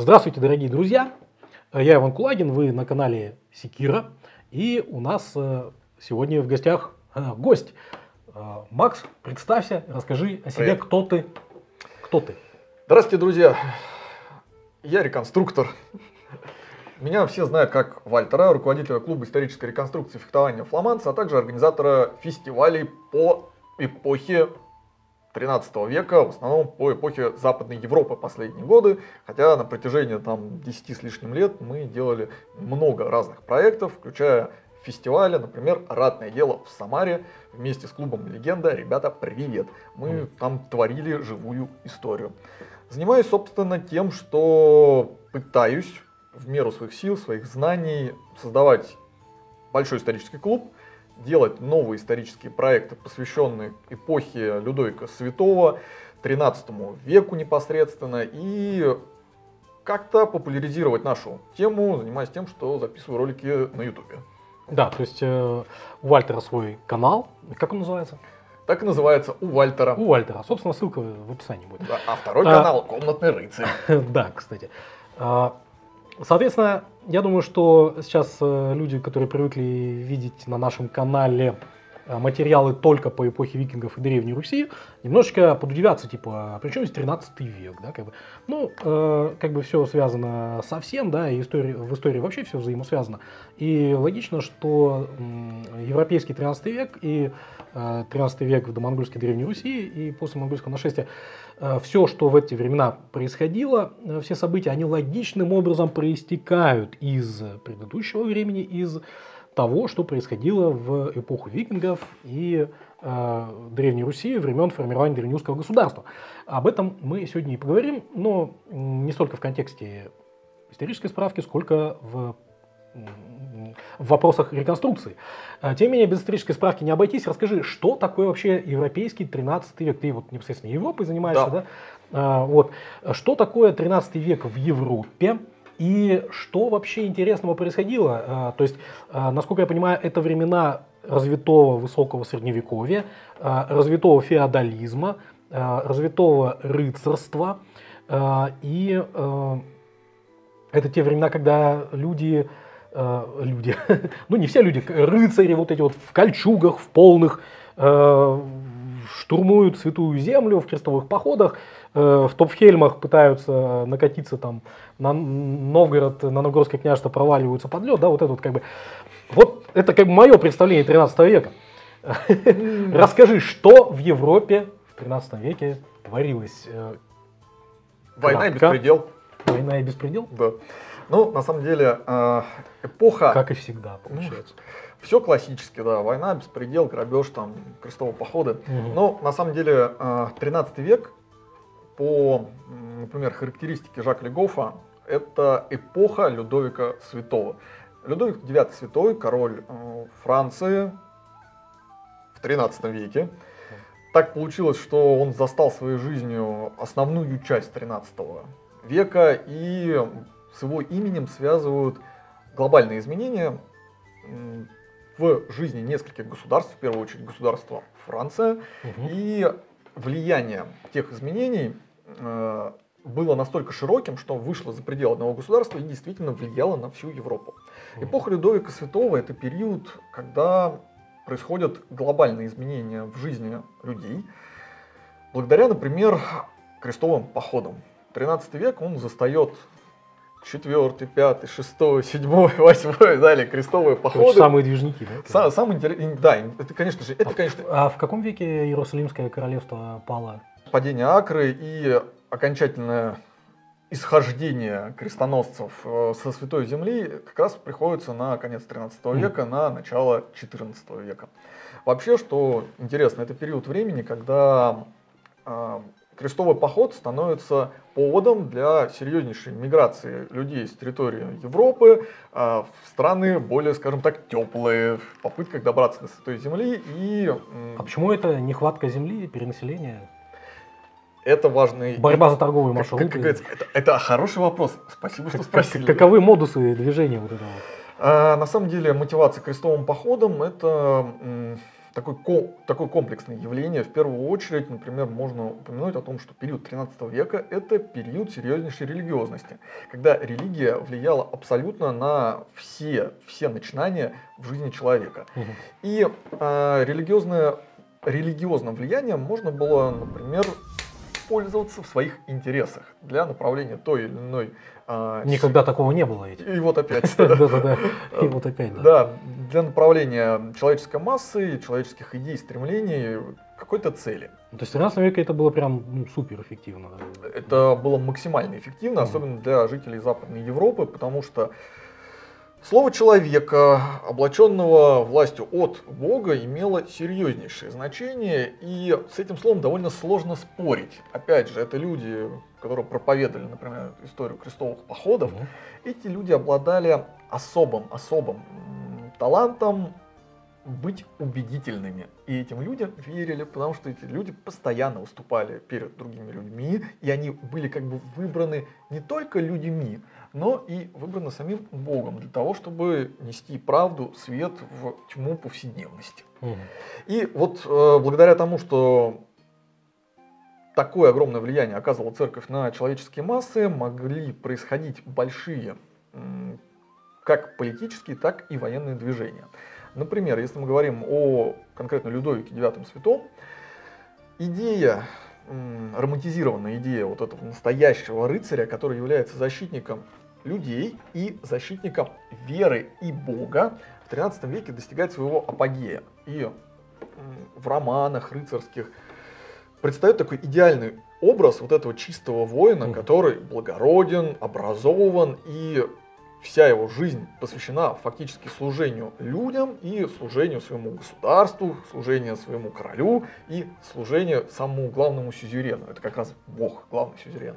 Здравствуйте, дорогие друзья! Я Иван Кулагин, вы на канале Секира. И у нас сегодня в гостях гость. Макс, представься, расскажи о себе. Привет. Кто ты? Кто ты? Здравствуйте, друзья! Я реконструктор. Меня все знают как Вальтера, руководителя клуба исторической реконструкции фехтования «Фламандс», а также организатора фестивалей по эпохе 13 века, в основном по эпохе Западной Европы последние годы, хотя на протяжении там 10 с лишним лет мы делали много разных проектов, включая фестивали, например, «Ратное дело в Самаре» вместе с клубом «Легенда». Ребята, привет! Мы там творили живую историю. Занимаюсь, собственно, тем, что пытаюсь в меру своих сил, своих знаний создавать большой исторический клуб, делать новые исторические проекты, посвященные эпохе Людовика Святого, 13 веку непосредственно, и как-то популяризировать нашу тему, занимаясь тем, что записываю ролики на ютубе. Да, то есть у Вальтера свой канал, как он называется? Так и называется, у Вальтера. У Вальтера, собственно, ссылка в описании будет. Да, а второй канал «Комнатный рыцарь». Да, кстати. Соответственно, я думаю, что сейчас люди, которые привыкли видеть на нашем канале материалы только по эпохе викингов и Древней Руси, немножечко подудивятся, типа, причем здесь 13 век, да, как бы. Ну, как бы все связано со всем, да, и в истории вообще все взаимосвязано. И логично, что европейский 13 век и 13 век в домонгольской Древней Руси и после монгольского нашествия, все, что в эти времена происходило, все события, они логичным образом проистекают из предыдущего времени, из того, что происходило в эпоху викингов и Древней Руси, времен формирования древнерусского государства. Об этом мы сегодня и поговорим, но не столько в контексте исторической справки, сколько в вопросах реконструкции. Тем не менее, без исторической справки не обойтись. Расскажи, что такое вообще европейский 13 век? Ты вот непосредственно Европой занимаешься, да? Вот. Что такое 13 век в Европе? И что вообще интересного происходило? То есть, насколько я понимаю, это времена развитого высокого средневековья, развитого феодализма, развитого рыцарства. И это те времена, когда люди, ну не все люди, рыцари вот эти вот в кольчугах, в полных, штурмуют Святую Землю в крестовых походах, в топхельмах пытаются накатиться там на Новгород, на Новгородское княжество проваливаются под лед, да, вот это вот как бы, вот это как бы мое представление 13 века. Расскажи, что в Европе в 13 веке творилось? Война и беспредел. Война и беспредел? Да. Ну, на самом деле, эпоха... Как и всегда, получается. Все классически, да, война, беспредел, грабеж, там, крестовые походы. Но, на самом деле, 13 век, по, например, характеристике Жака Легофа, это эпоха Людовика Святого. Людовик IX Святой, король Франции в 13 веке. Так получилось, что он застал своей жизнью основную часть 13 века, и с его именем связывают глобальные изменения в жизни нескольких государств, в первую очередь государства Франция, и влияние тех изменений было настолько широким, что вышло за пределы одного государства и действительно влияло на всю Европу. Эпоха Людовика Святого – это период, когда происходят глобальные изменения в жизни людей, благодаря, например, крестовым походам. 13 век он застает 4, 5, 6, 7, 8, далее крестовые походы. Самые движники, да? Самые интересные, да, это, конечно же, это, конечно... А в каком веке Иерусалимское королевство пало? Падение Акры и окончательное исхождение крестоносцев со Святой Земли как раз приходится на конец 13 века, на начало 14 века. Вообще, что интересно, это период времени, когда... крестовый поход становится поводом для серьезнейшей миграции людей с территории Европы в страны более, скажем так, теплые, в попытках добраться до Святой Земли. И... А почему это нехватка земли, перенаселение? Это важный... Борьба за торговые маршруты. Это хороший вопрос. Спасибо, что спросили. Каковы модусы движения вот этого? На самом деле мотивация крестовым походом – это... такое комплексное явление. В первую очередь, например, можно упомянуть о том, что период XIII века – это период серьезнейшей религиозности, когда религия влияла абсолютно на все начинания в жизни человека. И религиозным влиянием можно было, например, пользоваться в своих интересах для направления той или иной... Никогда такого не было ведь. И вот опять. Да, для направления человеческой массы, человеческих идей, стремлений, какой-то цели. То есть в 13 веке это было прям суперэффективно. Это было максимально эффективно, особенно для жителей Западной Европы, потому что слово человека, облаченного властью от Бога, имело серьезнейшее значение, и с этим словом довольно сложно спорить. Опять же, это люди, которые проповедовали, например, историю крестовых походов. Эти люди обладали особым талантом быть убедительными. И этим людям верили, потому что эти люди постоянно выступали перед другими людьми, и они были как бы выбраны не только людьми, но и выбраны самим Богом для того, чтобы нести правду, свет в тьму повседневности. И вот благодаря тому, что такое огромное влияние оказывала церковь на человеческие массы, могли происходить большие как политические, так и военные движения. Например, если мы говорим о конкретно Людовике IX Святом, романтизированная идея вот этого настоящего рыцаря, который является защитником людей и защитником веры и Бога, в XIII веке достигает своего апогея. И в романах рыцарских предстает такой идеальный образ вот этого чистого воина, который благороден, образован, и вся его жизнь посвящена фактически служению людям и служению своему государству, служению своему королю и служению самому главному сюзерену. Это как раз Бог, главный сюзерен.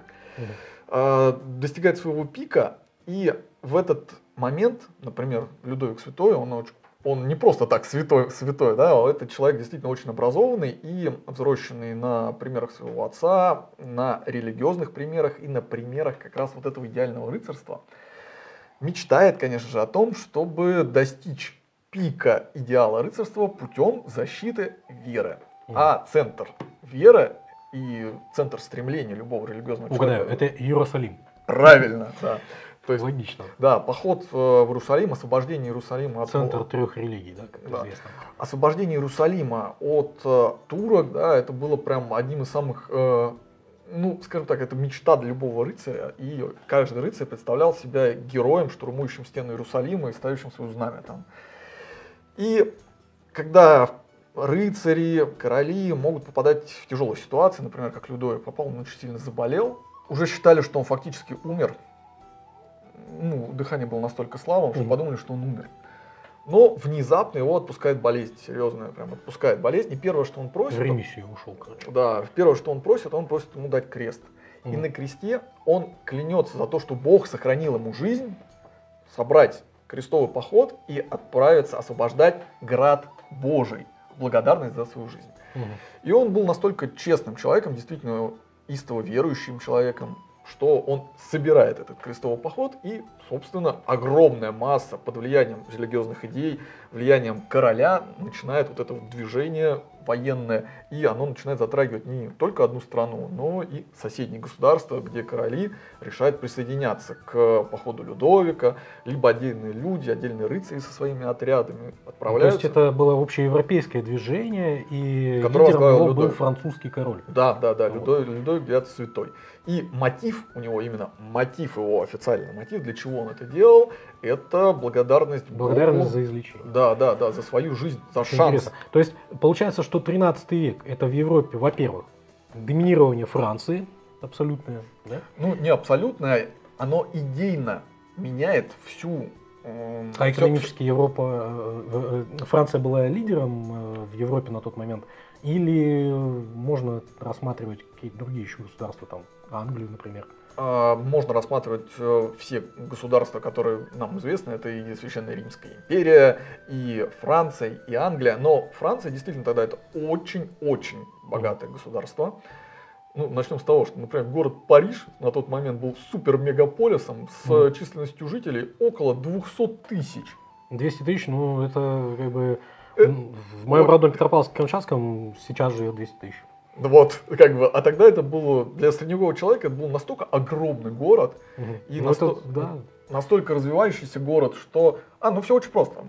Достигает своего пика, и в этот момент, например, Людовик Святой, он не просто так святой, да, этот человек действительно очень образованный и взросший на примерах своего отца, на религиозных примерах и на примерах как раз вот этого идеального рыцарства. Мечтает, конечно же, о том, чтобы достичь пика идеала рыцарства путем защиты веры. А центр веры и центр стремления любого религиозного человека... это Иерусалим. Правильно, да. То есть, логично. Да, поход в Иерусалим, освобождение Иерусалима от... Центр трех религий, да, как известно. Освобождение Иерусалима от турок, да, это было прям одним из самых... скажем так, это мечта для любого рыцаря, и каждый рыцарь представлял себя героем, штурмующим стены Иерусалима и ставящим свое знамя там. И когда рыцари, короли могут попадать в тяжелые ситуации, например, как Людовик попал, он очень сильно заболел, уже считали, что он фактически умер, дыхание было настолько слабым, что подумали, что он умер. Но внезапно его отпускает болезнь, серьезная, прям отпускает болезнь. И первое, что он просит... В ремиссию ушел, короче. Да, первое, что он просит ему дать крест. И на кресте он клянется за то, что Бог сохранил ему жизнь, собрать крестовый поход и отправиться освобождать град Божий. Благодарность за свою жизнь. И он был настолько честным человеком, действительно истово верующим человеком, что он собирает этот крестовый поход, и, собственно, огромная масса под влиянием религиозных идей, влиянием короля начинает вот это вот движение военное, и оно начинает затрагивать не только одну страну, но и соседние государства, где короли решают присоединяться к походу Людовика, либо отдельные люди, отдельные рыцари со своими отрядами отправляются. То есть это было общеевропейское движение, и лидером был французский король. Да, Людовик IX Святой. И мотив у него, именно мотив его, официальный мотив, для чего он это делал, это благодарность Богу. Благодарность за излечение. Да, за свою жизнь, за шанс. То есть получается, что 13 век это в Европе, во-первых, доминирование Франции абсолютное, да? Не абсолютное, оно идейно меняет всю... А экономически Европа, Франция была лидером в Европе на тот момент, или можно рассматривать какие-то другие еще государства, там Англию, например? Можно рассматривать все государства, которые нам известны, это и Священная Римская империя, и Франция, и Англия, но Франция действительно тогда это очень-очень богатое государство. Начнем с того, что, например, город Париж на тот момент был супер-мегаполисом с численностью жителей около 200 тысяч. 200 тысяч, это как бы В моем родном Петропавловске-Камчатском сейчас живет 200 тысяч. Вот, как бы, а тогда это было, для средневекового человека, это был настолько огромный город, и настолько развивающийся город, что, все очень просто.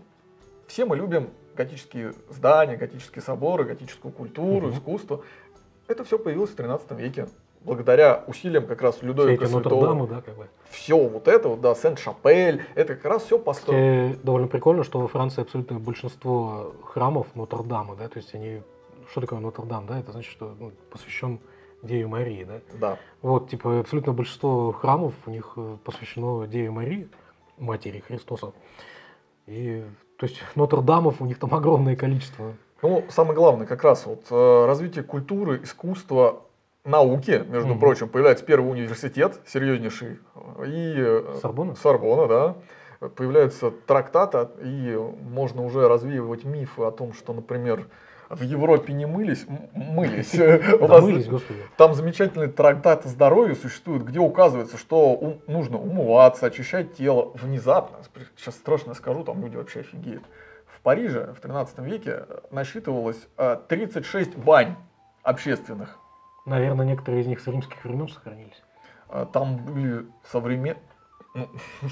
Все мы любим готические здания, готические соборы, готическую культуру, искусство. Это все появилось в 13 веке, благодаря усилиям как раз Людовика Святого. Да, как бы. Все вот это, вот, да, Сен-Шапель, это как раз все построено. Довольно прикольно, что во Франции абсолютное большинство храмов Нотр-Дама, да, то есть они... Что такое Нотр-Дам, да? Это значит, что посвящен Деве Марии, да? Да. Вот, типа, абсолютно большинство храмов у них посвящено Деве Марии, матери Христоса. И, то есть, Нотр-Дамов у них там огромное количество. Ну, самое главное, как раз вот развитие культуры, искусства, науки, между прочим, появляется первый университет, серьезнейший, и Сорбонна, да. Появляются трактаты, и можно уже развеивать мифы о том, что, например, в Европе не мылись, мылись, господи. Там замечательный трактат о здоровье существует, где указывается, что нужно умываться, очищать тело внезапно. Сейчас страшно скажу, там люди вообще офигеют. В Париже в 13 веке насчитывалось 36 бань общественных. Наверное, некоторые из них с римских времен сохранились. Там были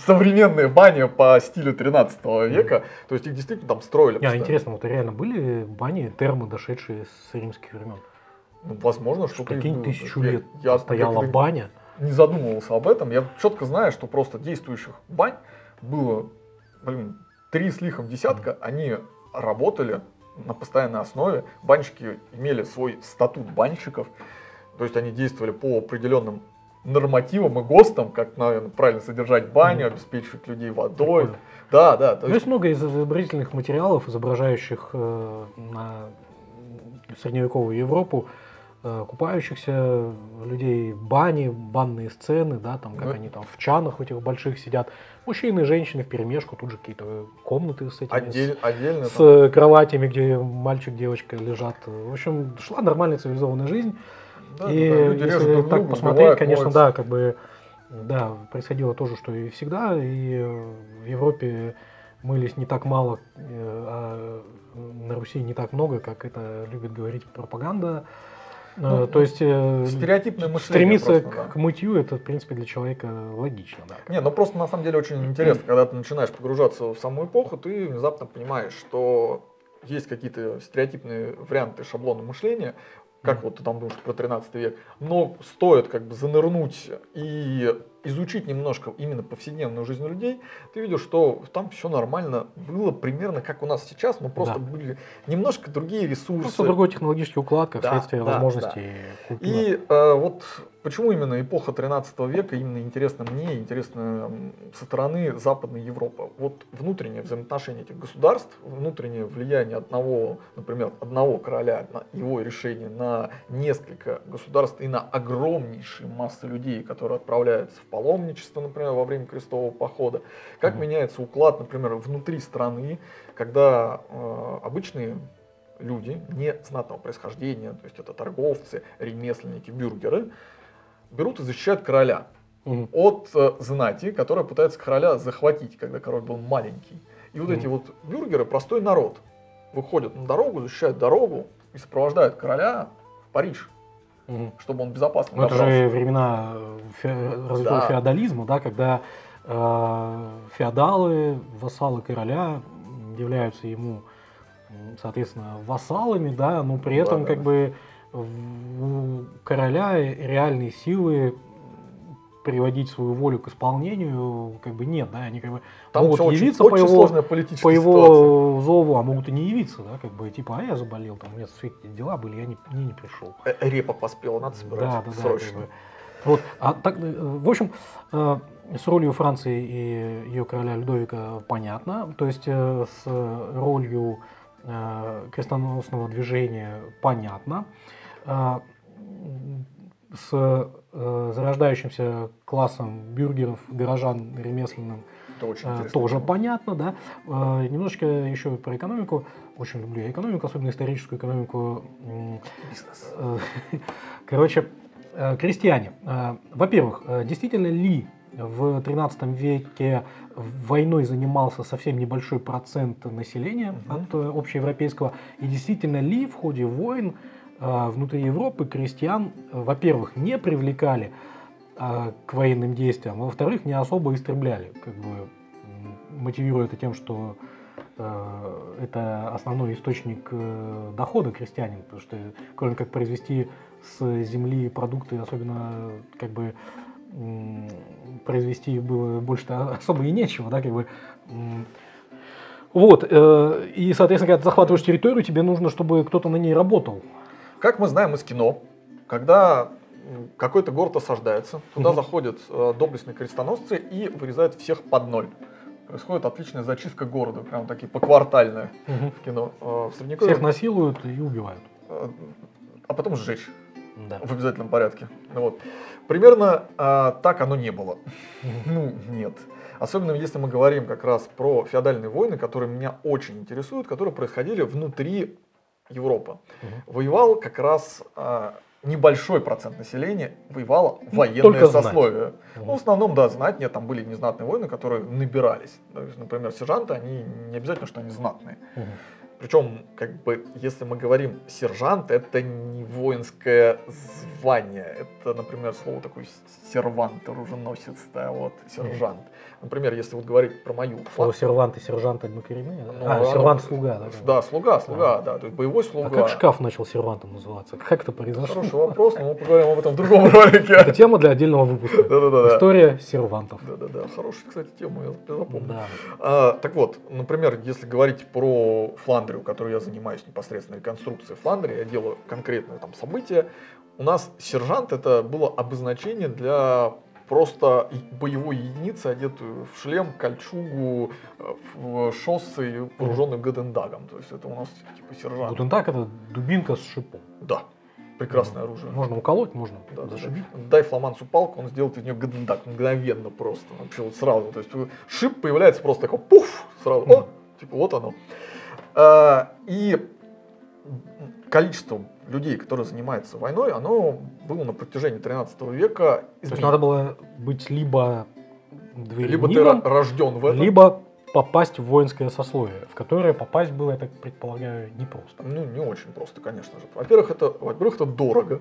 современные бани по стилю 13 века, то есть их действительно там строили. Интересно, вот реально были бани, термы, дошедшие с римских времен? Ну, возможно, что... Прикинь, 1000 лет стояла баня. Не задумывался об этом, я четко знаю, что просто действующих бань было, 3 с лихом десятка, они работали на постоянной основе, банщики имели свой статут банщиков, то есть они действовали по определенным нормативом и ГОСТом, как, наверное, правильно содержать баню, обеспечивать людей водой. Прикольно. Да, да. То есть много изобразительных материалов, изображающих на средневековую Европу купающихся людей, бани, банные сцены, да, там, как они там в чанах этих больших сидят. Мужчины и женщины вперемешку, тут же какие-то комнаты с этими, отдельно с кроватями, где мальчик, девочка лежат. В общем, шла нормальная цивилизованная жизнь. Да, и если так посмотреть, конечно, да, как бы, да, происходило то же, что и всегда, и в Европе мылись не так мало, а на Руси не так много, как это любит говорить пропаганда. Ну, то есть стереотипное мышление стремиться просто, к мытью, это, в принципе, для человека логично. Да. Не, ну просто на самом деле очень интересно, когда ты начинаешь погружаться в саму эпоху, ты внезапно понимаешь, что есть какие-то стереотипные варианты шаблона мышления, как вот ты там думаешь про 13 век, но стоит как бы занырнуть и изучить немножко именно повседневную жизнь людей, ты видишь, что там все нормально было примерно как у нас сейчас, но просто были немножко другие ресурсы. Просто другой технологический уклад, как следствие возможностей культуры. И вот почему именно эпоха 13 века именно интересна мне, интересна со стороны Западной Европы. Вот внутреннее взаимоотношение этих государств, внутреннее влияние одного, например, одного короля, его решение на несколько государств и на огромнейшие массы людей, которые отправляются в паломничество, например, во время крестового похода. Как меняется уклад, например, внутри страны, когда обычные люди не знатного происхождения, то есть это торговцы, ремесленники, бюргеры, берут и защищают короля от знати, которая пытается короля захватить, когда король был маленький. И вот эти вот бюргеры, простой народ, выходят на дорогу, защищают дорогу и сопровождают короля в Париж, чтобы он безопасно добрался. Это же времена развитого феодализма, да, когда феодалы, вассалы короля являются ему, соответственно, вассалами, да, но при этом как бы у короля реальные силы приводить свою волю к исполнению как бы нет, да, они как бы там могут явиться по его зову, а могут и не явиться, да, как бы типа, я заболел, там у меня светские дела были, я не пришел. Репа поспела, надо собирать срочно. Как бы. Вот, в общем, с ролью Франции и ее короля Людовика понятно, то есть с ролью крестоносного движения понятно. С зарождающимся классом бюргеров, горожан, ремесленным тоже понятно. Да? Немножечко еще про экономику. Очень люблю экономику, особенно историческую экономику. Короче, крестьяне. Во-первых, действительно ли В 13 веке войной занимался совсем небольшой процент населения от общеевропейского. И действительно ли в ходе войн внутри Европы крестьян, во-первых, не привлекали к военным действиям, а во-вторых, не особо истребляли, как бы мотивируя это тем, что это основной источник дохода крестьянин, потому что кроме как произвести с земли продукты, особенно как бы произвести их было больше-то особо и нечего, да, как бы. Вот, и, соответственно, когда ты захватываешь территорию, тебе нужно, чтобы кто-то на ней работал. Как мы знаем из кино, когда какой-то город осаждается, туда заходят доблестные крестоносцы и вырезают всех под ноль. Происходит отличная зачистка города, прям такие поквартальные в кино. В средневековье... Всех насилуют и убивают. А потом сжечь. Да. В обязательном порядке. Вот. Примерно так оно не было. Ну, нет. Особенно если мы говорим как раз про феодальные войны, которые меня очень интересуют, которые происходили внутри Европы. Воевал как раз небольшой процент населения, воевало военное сословие. Ну, в основном, да, знать, нет, там были незнатные войны, которые набирались. Например, сержанты, они не обязательно, что они знатные. Причем, как бы, если мы говорим сержант, это не воинское звание. Это, например, слово такое сервант, оруженосец, да, вот, сержант. Например, если вот говорить про мою... Слово сервант и сержант однокоренные? Ну, сервант — слуга, да? Да, слуга, да, то есть боевой слуга. А как шкаф начал сервантом называться? Как это произошло? Хороший вопрос, но мы поговорим об этом в другом ролике. Это тема для отдельного выпуска. Да-да-да. История сервантов. Да-да-да, хорошая, кстати, тема, я запомнил. Так вот, например, если говорить про Фландрию, которой я занимаюсь непосредственно реконструкцией Фландрии, я делаю конкретные там события. У нас сержант — это было обозначение для просто боевой единицы, одетую в шлем, кольчугу, в шоссы, вооруженную годендагом. То есть это у нас типа сержант. Годендаг — это дубинка с шипом. Да. Прекрасное оружие. Можно уколоть, можно зашибить. Да. Дай фламандцу палку, он сделает из нее годендаг мгновенно просто. Вообще вот сразу. То есть шип появляется просто такой пуф! Сразу. О! Типа вот оно. И количество людей, которые занимаются войной, оно было на протяжении 13 века. То есть надо было быть либо дворянином, либо ты рожден в этом, либо попасть в воинское сословие, в которое попасть было, я так предполагаю, непросто. Ну, не очень просто, конечно же. Во-первых, это дорого,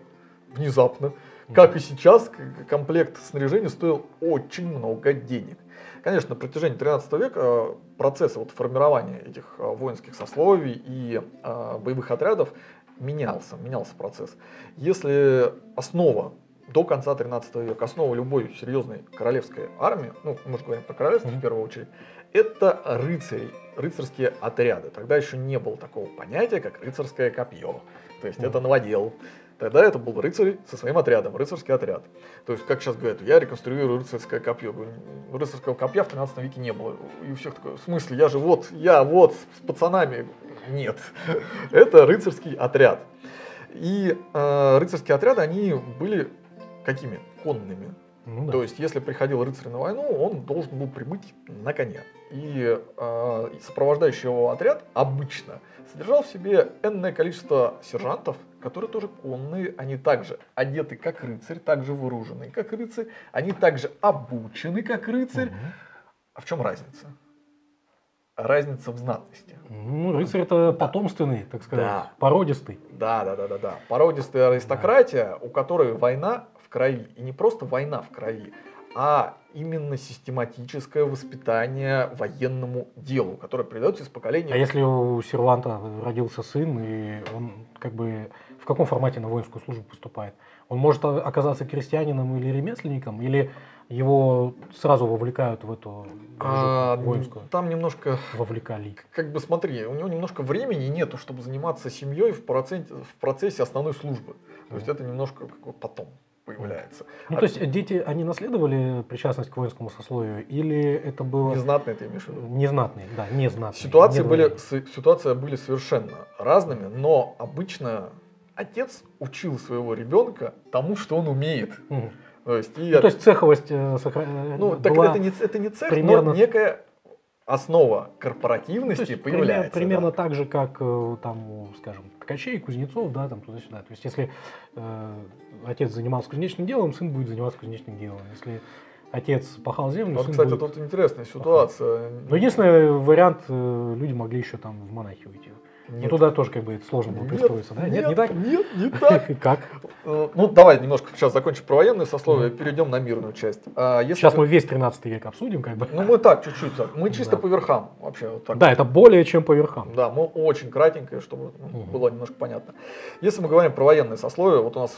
внезапно. Как и сейчас, комплект снаряжения стоил очень много денег. Конечно, на протяжении 13 века процесс вот формирования этих воинских сословий и боевых отрядов менялся процесс. Если основа до конца 13 века, основа любой серьезной королевской армии, ну, мы же говорим про королевство в первую очередь, это рыцари, рыцарские отряды. Тогда еще не было такого понятия, как рыцарское копье, то есть это новодел. Тогда это был рыцарь со своим отрядом, рыцарский отряд. То есть, как сейчас говорят, я реконструирую рыцарское копье. Рыцарского копья в 13 веке не было. И у всех такое, в смысле, я вот с пацанами. Нет, это рыцарский отряд. И рыцарские отряды, они были какими? Конными. Ну, да. То есть, если приходил рыцарь на войну, он должен был прибыть на коне. И сопровождающий его отряд обычно содержал в себе энное количество сержантов, которые тоже конные, они также одеты как рыцарь, также вооружены как рыцарь, они также обучены как рыцарь. А в чем разница? Разница в знатности. Ну, рыцарь — это потомственный, так сказать, породистый. Да. Породистая аристократия, у которой война в крови. И не просто война в крови, а именно систематическое воспитание военному делу, которое передается из поколения. А если у серванта родился сын, и он как бы в каком формате на воинскую службу поступает? Он может оказаться крестьянином или ремесленником, или его сразу вовлекают в эту воинскую? Там немножко... Вовлекали. Как бы смотри, у него немножко времени нету, чтобы заниматься семьей в процессе основной службы. То есть это немножко потом появляется. Ну, то есть дети, они наследовали причастность к воинскому сословию, или это было... Незнатные ты имеешь в виду? Незнатные, да, незнатные. Ситуации были совершенно разными, но обычно отец учил своего ребенка тому, что он умеет. То есть цеховость сохранилась. Ну, так это не цех, примерно... но некая основа корпоративности появляется. Примерно так же, как там, скажем, ткачей, кузнецов, да, там туда-сюда. То есть, если отец занимался кузнечным делом, сын будет заниматься кузнечным делом. Если отец пахал землю. Вот, кстати, тут интересная ситуация. Пахал. Но единственный вариант, люди могли еще там в монахи уйти. Нет. Но туда тоже как бы сложно было пристроиться, да? Нет, не так? Нет, не так. Как? Ну, давай немножко сейчас закончим про военные сословия, перейдем на мирную часть. Сейчас мы весь 13 век обсудим, как бы. Ну, мы так, чуть-чуть так. Мы чисто по верхам вообще вот так. Да, это более чем по верхам. Да, мы очень кратенько, чтобы было немножко понятно. Если мы говорим про военные сословия, вот у нас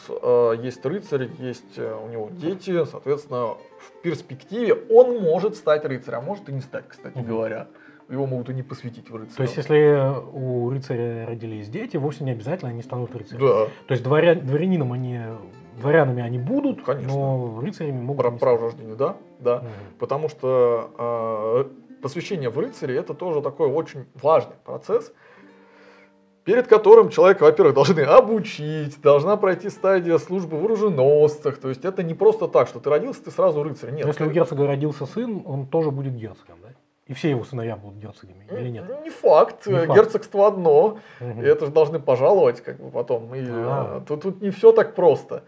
есть рыцарь, есть у него дети, соответственно, в перспективе он может стать рыцарем, а может и не стать, кстати говоря. Его могут и не посвятить в рыцаря. То есть, если у рыцаря родились дети, вовсе не обязательно они станут рыцарями. Да. То есть, дворянами они будут, конечно, но рыцарями могут не стать. Право рождения, да, да. Потому что посвящение в рыцаре – это тоже такой очень важный процесс, перед которым человека, во-первых, должны обучить, должна пройти стадия службы в оруженосцах. То есть, это не просто так, что ты родился, ты сразу рыцарь. Нет. Если у герцога родился сын, он тоже будет герцогом, да? И все его сыновья будут герцогами, или нет? Не факт. Не факт. Герцогство одно. И это же должны пожаловать, как бы потом. И, тут не все так просто.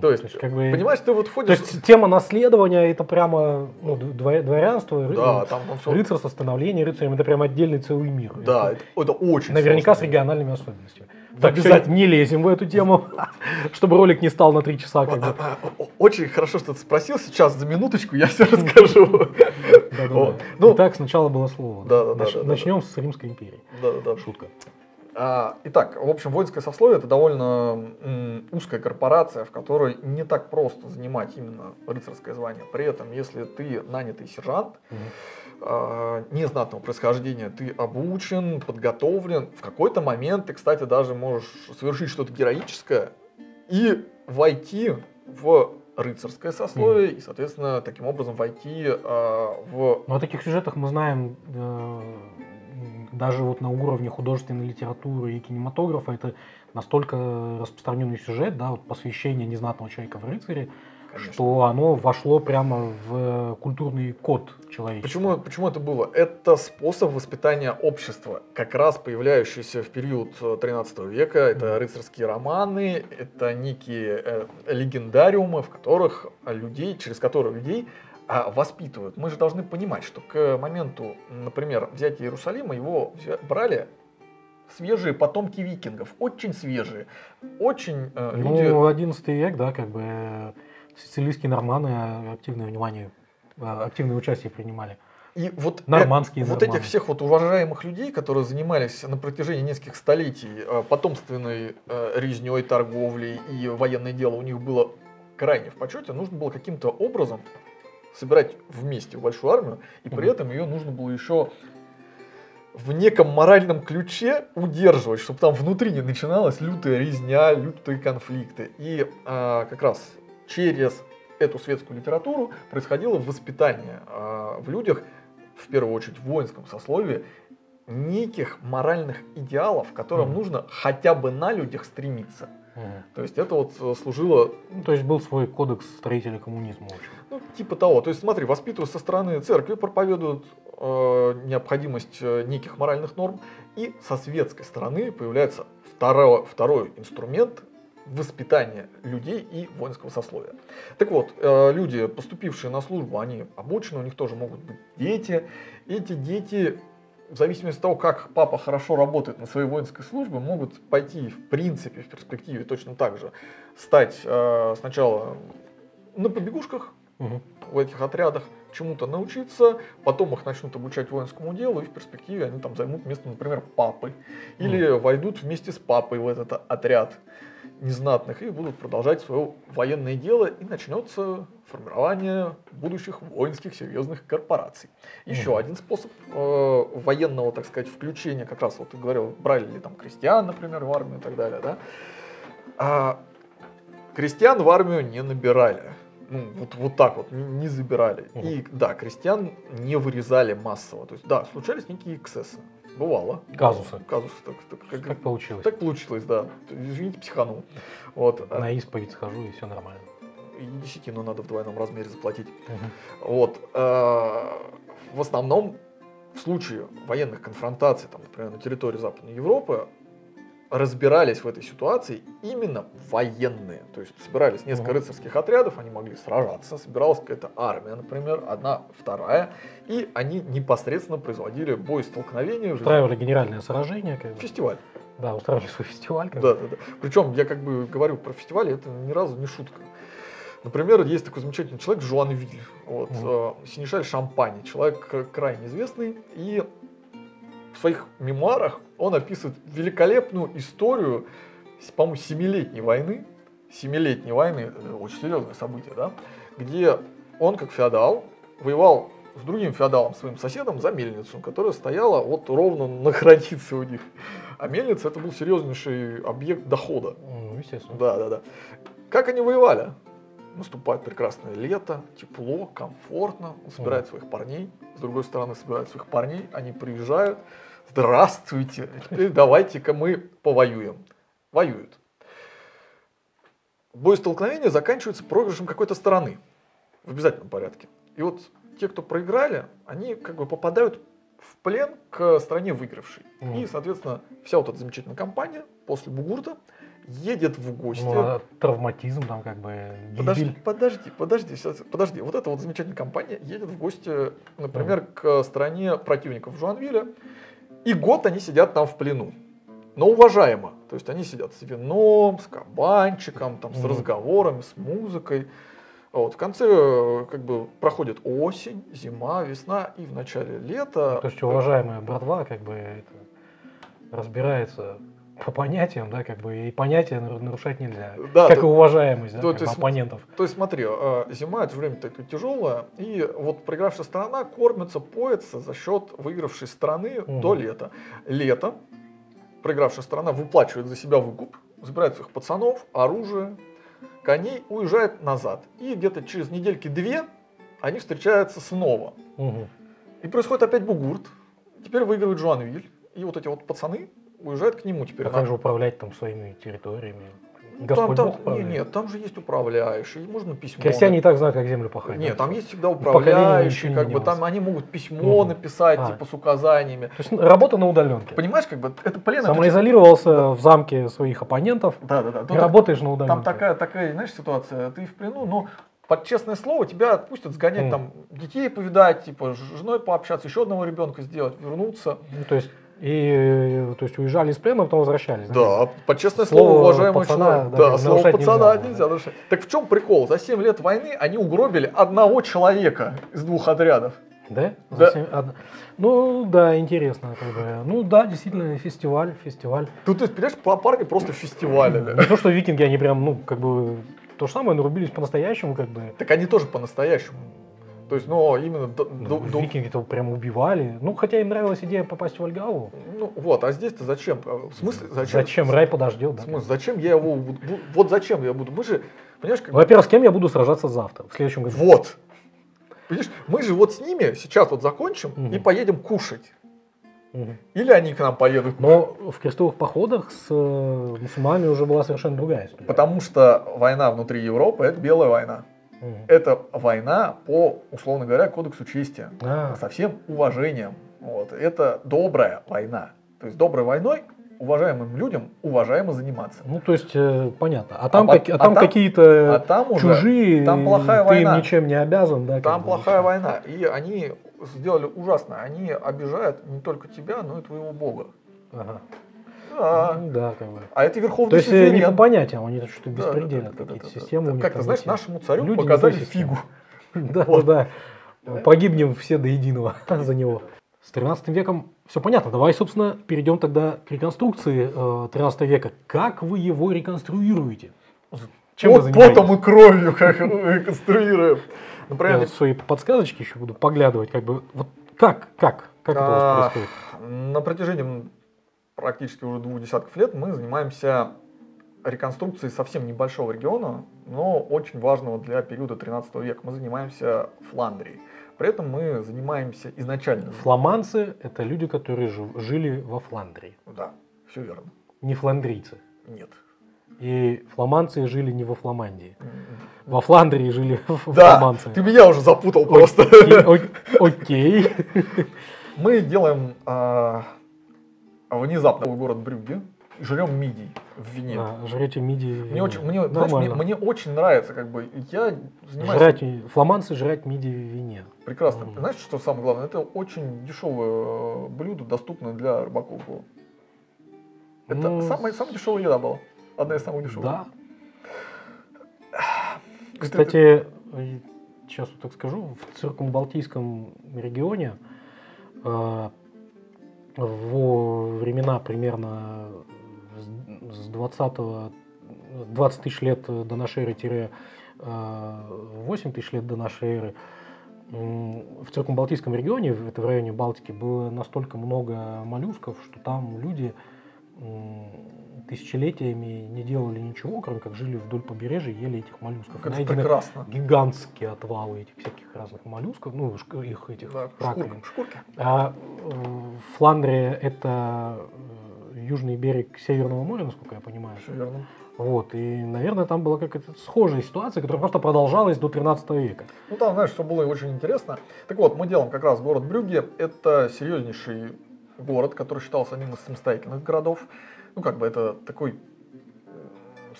То есть, как бы, понимаешь, ты вот входишь. То есть тема наследования это прямо ну, дворянство, да, рыцарство, становление рыцарем это прям отдельный целый мир. Да, это очень наверняка сложно. С региональными особенностями. Так, обязательно не лезем в эту тему, чтобы ролик не стал на 3 часа. Как бы. Очень хорошо, что ты спросил. Сейчас за минуточку я все расскажу. Итак, сначала было слово. Начнем с Римской империи. Шутка. Итак, в общем, воинское сословие это довольно узкая корпорация, в которой не так просто занимать именно рыцарское звание. При этом, если ты нанятый сержант, незнатного происхождения, ты обучен, подготовлен. В какой-то момент ты, кстати, даже можешь совершить что-то героическое и войти в рыцарское сословие, и, соответственно, таким образом войти в... Ну, о таких сюжетах мы знаем даже вот на уровне художественной литературы и кинематографа. Это настолько распространенный сюжет, да, вот посвящение незнатного человека в рыцаре, что оно вошло прямо в культурный код человечества. Почему это было? Это способ воспитания общества, как раз появляющийся в период 13 века. Это рыцарские романы, это некие легендариумы, в которых людей, через которые людей воспитывают. Мы же должны понимать, что к моменту, например, взятия Иерусалима, его брали свежие потомки викингов, очень свежие, очень люди... Ну, 11 век, да, как бы... Сицилийские норманы активное участие принимали. И вот нормандские норманы. Этих всех вот уважаемых людей, которые занимались на протяжении нескольких столетий потомственной резней, торговлей и военное дело у них было крайне в почете, нужно было каким-то образом собирать вместе большую армию, и при этом ее нужно было еще в неком моральном ключе удерживать, чтобы там внутри не начиналась лютая резня, лютые конфликты. И как раз... Через эту светскую литературу происходило воспитание в людях, в первую очередь в воинском сословии, неких моральных идеалов, к которым нужно хотя бы на людях стремиться. То есть это вот служило... То есть был свой кодекс строителя коммунизма. Ну, типа того. То есть смотри, воспитывают со стороны церкви, проповедуют необходимость неких моральных норм, и со светской стороны появляется второй инструмент воспитания людей и воинского сословия. Так вот, люди, поступившие на службу, они обучены, у них тоже могут быть дети. Эти дети, в зависимости от того, как папа хорошо работает на своей воинской службе, могут пойти, в принципе, в перспективе точно так же, стать сначала на побегушках в этих отрядах, чему-то научиться, потом их начнут обучать воинскому делу, и в перспективе они там займут место, например, папы. Или войдут вместе с папой в этот отряд незнатных и будут продолжать свое военное дело, и начнется формирование будущих воинских серьезных корпораций. Еще один способ военного, так сказать, включения, как раз вот ты говорил, брали ли там крестьян, например, в армию и так далее, да? Крестьян в армию не набирали. Ну, вот так вот, не забирали. И да, крестьян не вырезали массово. То есть, да, случались некие эксцессы. Бывало. Казусы. Казусы. Так получилось. Так получилось, да. Извините, психанул. Вот. На исповедь схожу, и все нормально. И десятину надо в двойном размере заплатить. Вот. В основном, в случае военных конфронтаций, там, например, на территории Западной Европы, разбирались в этой ситуации именно военные. То есть собирались несколько рыцарских отрядов, они могли сражаться, собиралась какая-то армия, например, одна, вторая, и они непосредственно производили бой-столкновения. Устраивали генеральное сражение. Фестиваль. Да, устраивали свой фестиваль. Да. Причем я как бы говорю про фестиваль, это ни разу не шутка. Например, есть такой замечательный человек Жуанвиль, сенешаль Шампани, человек крайне известный, и в своих мемуарах он описывает великолепную историю, по-моему, семилетней войны, очень серьезное событие, да, где он как феодал воевал с другим феодалом, своим соседом, за мельницу, которая стояла вот ровно на границе у них. А мельница — это был серьезнейший объект дохода. Ну, естественно. Да. Как они воевали? Наступает прекрасное лето, тепло, комфортно, он собирает своих парней, с другой стороны собирает своих парней, они приезжают, здравствуйте, теперь давайте-ка мы повоюем. Воюют. Боестолкновение заканчивается проигрышем какой-то стороны, в обязательном порядке. И вот те, кто проиграли, они как бы попадают в плен к стороне выигравшей. И, соответственно, вся вот эта замечательная компания после бугурта едет в гости. Ну, травматизм там как бы... Подожди. Вот эта вот замечательная компания едет в гости, например, к стране противников Жуанвиля. И год они сидят там в плену. Но уважаемо. То есть они сидят с вином, с кабанчиком, там, с разговорами, с музыкой. Вот. В конце как бы проходит осень, зима, весна и в начале лета... Ну, то есть уважаемая братва как бы это, разбирается... По понятиям, да, как бы, и понятия нарушать нельзя, да, как и уважаемость, да, как оппонентов. То есть смотри, зима, это время такое тяжелое, и вот проигравшая сторона кормится, поется за счет выигравшей стороны до лета. Лето проигравшая сторона выплачивает за себя выкуп, забирает своих пацанов, оружие, коней, уезжает назад. И где-то через недельки-две они встречаются снова. И происходит опять бугурт, теперь выигрывает Жуанвиль, и вот эти вот пацаны... уезжает к нему теперь. А как же управлять там своими территориями? Ну, нет, там же есть управляющий, можно письмо. Крестьяне и так знают, как землю пахать. Нет, там есть всегда управляющий, как бы там они могут письмо написать типа с указаниями. То есть работа на удаленке. Понимаешь, как бы это плен. Самоизолировался в замке своих оппонентов. Да. И работаешь на удаленке. Там такая, знаешь, ситуация. Ты в плену, но под честное слово тебя отпустят сгонять там детей повидать, типа с женой пообщаться, еще одного ребенка сделать, вернуться. Ну, то есть уезжали из плена, а потом возвращались. Да, по честное слово, уважаемый человек. Да, слово пацана нельзя нарушать. Так в чем прикол? За 7 лет войны они угробили одного человека из двух отрядов. Да? Ну да, интересно. Ну да, действительно, фестиваль. Тут, понимаешь, парни просто фестиваля. Не то, что викинги, они прям, ну, как бы, то же самое, но рубились по-настоящему, как бы. Так они тоже по-настоящему. То есть, но именно... Викинги-то прям убивали. Ну, хотя им нравилась идея попасть в Вальгаллу. Ну, вот, а здесь-то зачем? В смысле, зачем? Зачем? Рай подождет. Да? В смысле, зачем я его... Вот зачем я буду? Мы же, понимаешь... Как... Во-первых, с кем я буду сражаться завтра, в следующем году? Вот. Понимаешь, мы же вот с ними сейчас вот закончим и поедем кушать. Или они к нам поедут. Но в крестовых походах с мусульманами уже была совершенно другая история. Потому что война внутри Европы – это белая война. Это война по, условно говоря, кодексу чести, со всем уважением. Вот. Это добрая война. То есть доброй войной уважаемым людям уважаемо заниматься. Ну, то есть, понятно. А там чужие, там плохая война. Им ничем не обязан. Да, там плохая война. И они сделали ужасно. Они обижают не только тебя, но и твоего бога. Да, как бы. А это верховный суверен. То есть не по понятиям, они что-то беспредельно какие-то системы. Как-то, знаешь, нашему царю люди показали фигу. Да. Погибнем все до единого за него. С 13 веком все понятно. Давай, собственно, перейдем тогда к реконструкции 13 века. Как вы его реконструируете? Чем вы занимаетесь? Потом и кровью как реконструируем. Я в свои подсказочки еще буду поглядывать. Как бы вот как это у вас происходит? На протяжении... практически уже 20 лет мы занимаемся реконструкцией совсем небольшого региона, но очень важного для периода 13 века. Мы занимаемся Фландрией. При этом мы занимаемся изначально... Фламандцы – это люди, которые жили во Фландрии. Да, все верно. Не фландрийцы? Нет. И фламандцы жили не во Фламандии. Во Фландрии жили фламандцы. Ты меня уже запутал просто. Окей. Мы делаем... внезапно город Брюгге, жрем мидий в вине. Да, жрете мидии в вине. Мне очень нравится, как бы, я занимаюсь... Фламандцы жрать мидии в вине. Прекрасно. Знаешь, что самое главное? Это очень дешевое блюдо, доступное для рыбаков было. Это самая дешевая еда была. Одна из самых дешевых. Да. Кстати, сейчас вот так скажу, в циркумбалтийском регионе во времена примерно с 20 тысяч лет до нашей эры - 8 тысяч лет до нашей эры в циркумбалтийском регионе, это в районе Балтики, было настолько много моллюсков, что там люди тысячелетиями не делали ничего, кроме как жили вдоль побережья, ели этих моллюсков. Это прекрасно. Гигантские отвалы этих всяких разных моллюсков, ну, их этих раковин. Шкурки. А Фландрия — это южный берег Северного моря, насколько я понимаю. Верно. Вот, и, наверное, там была какая-то схожая ситуация, которая просто продолжалась до 13 века. Ну, там, знаешь, что было очень интересно. Так вот, мы делаем как раз город Брюгге. Это серьезнейший город, который считался одним из самостоятельных городов. Ну, как бы это такой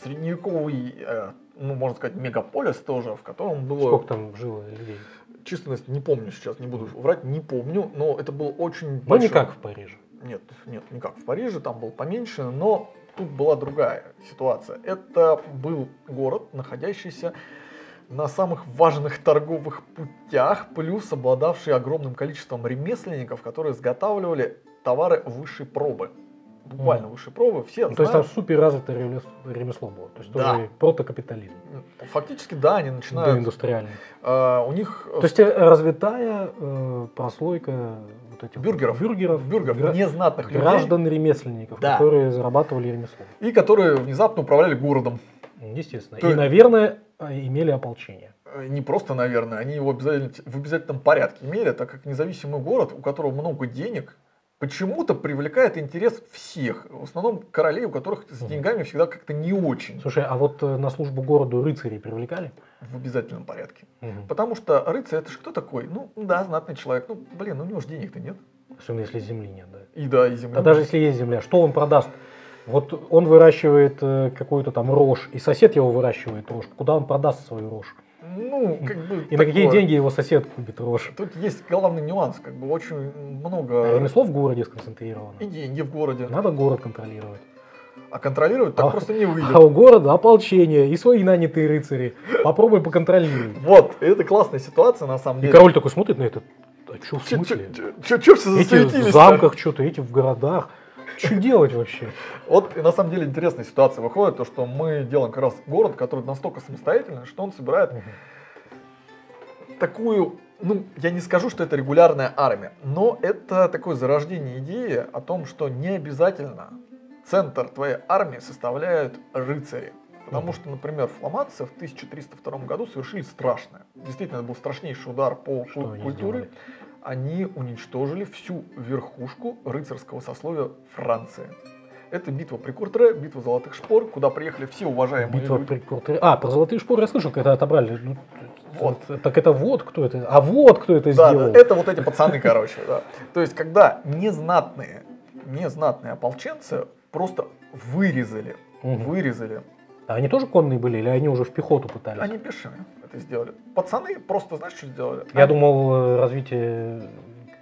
средневековый, ну, можно сказать, мегаполис тоже, в котором было... Сколько там жило людей? Численность не помню сейчас, не буду врать, не помню, но это был очень большой... Ну, не как в Париже. Нет, нет, не как в Париже, там был поменьше, но тут была другая ситуация. Это был город, находящийся на самых важных торговых путях, плюс обладавший огромным количеством ремесленников, которые изготавливали товары высшей пробы. Буквально высшей пробы, все знают. То есть там супер развитое ремесло было, то есть тоже протокапитализм. Фактически, да, они начинают... Доиндустриальный. У них... То есть развитая прослойка вот этих... Бюргеров, незнатных людей. Граждан-ремесленников, которые зарабатывали ремесло. И которые внезапно управляли городом. Естественно. И, наверное, имели ополчение. Не просто, наверное, они его в обязательном порядке имели, так как независимый город, у которого много денег, почему-то привлекает интерес всех. В основном королей, у которых с деньгами всегда как-то не очень. Слушай, а вот на службу городу рыцарей привлекали? В обязательном порядке. Потому что рыцарь — это же кто такой? Ну да, знатный человек. Ну блин, у него же денег-то нет. Особенно если земли нет. Да. И земли. Да даже если есть земля, что он продаст? Вот он выращивает какую-то там рожь, и сосед его выращивает рожь. Куда он продаст свою рожь? Ну, как бы и такое. На какие деньги его сосед купит рожь? Тут есть главный нюанс, как бы очень много... Ремесло в городе сконцентрировано. И деньги в городе. Надо город контролировать. А контролировать так просто не выйдет. А у города ополчение и свои нанятые рыцари. Попробуй поконтролировать. Вот, это классная ситуация на самом деле. И король такой смотрит на это, а что в смысле? Что все засветились? Эти в замках что-то, эти в городах. Что делать вообще? Вот и на самом деле интересная ситуация выходит, то что мы делаем как раз город, который настолько самостоятельный, что он собирает такую, ну я не скажу, что это регулярная армия, но это такое зарождение идеи о том, что не обязательно центр твоей армии составляют рыцари. Потому что, например, фламандцы в 1302 году совершили страшное. Действительно, это был страшнейший удар по культуре. Они уничтожили всю верхушку рыцарского сословия Франции. Это битва при Куртре, битва золотых шпор, куда приехали все уважаемые битва люди. При Куртре. А, про золотые шпоры я слышал, когда отобрали. Ну, вот. Так это вот кто это? А вот кто это сделал? Да, это вот эти пацаны, короче. То есть, когда незнатные ополченцы просто вырезали. А они тоже конные были или они уже в пехоту пытались? Они пешими это сделали. Пацаны просто, знаешь, что сделали? Я думал, развитие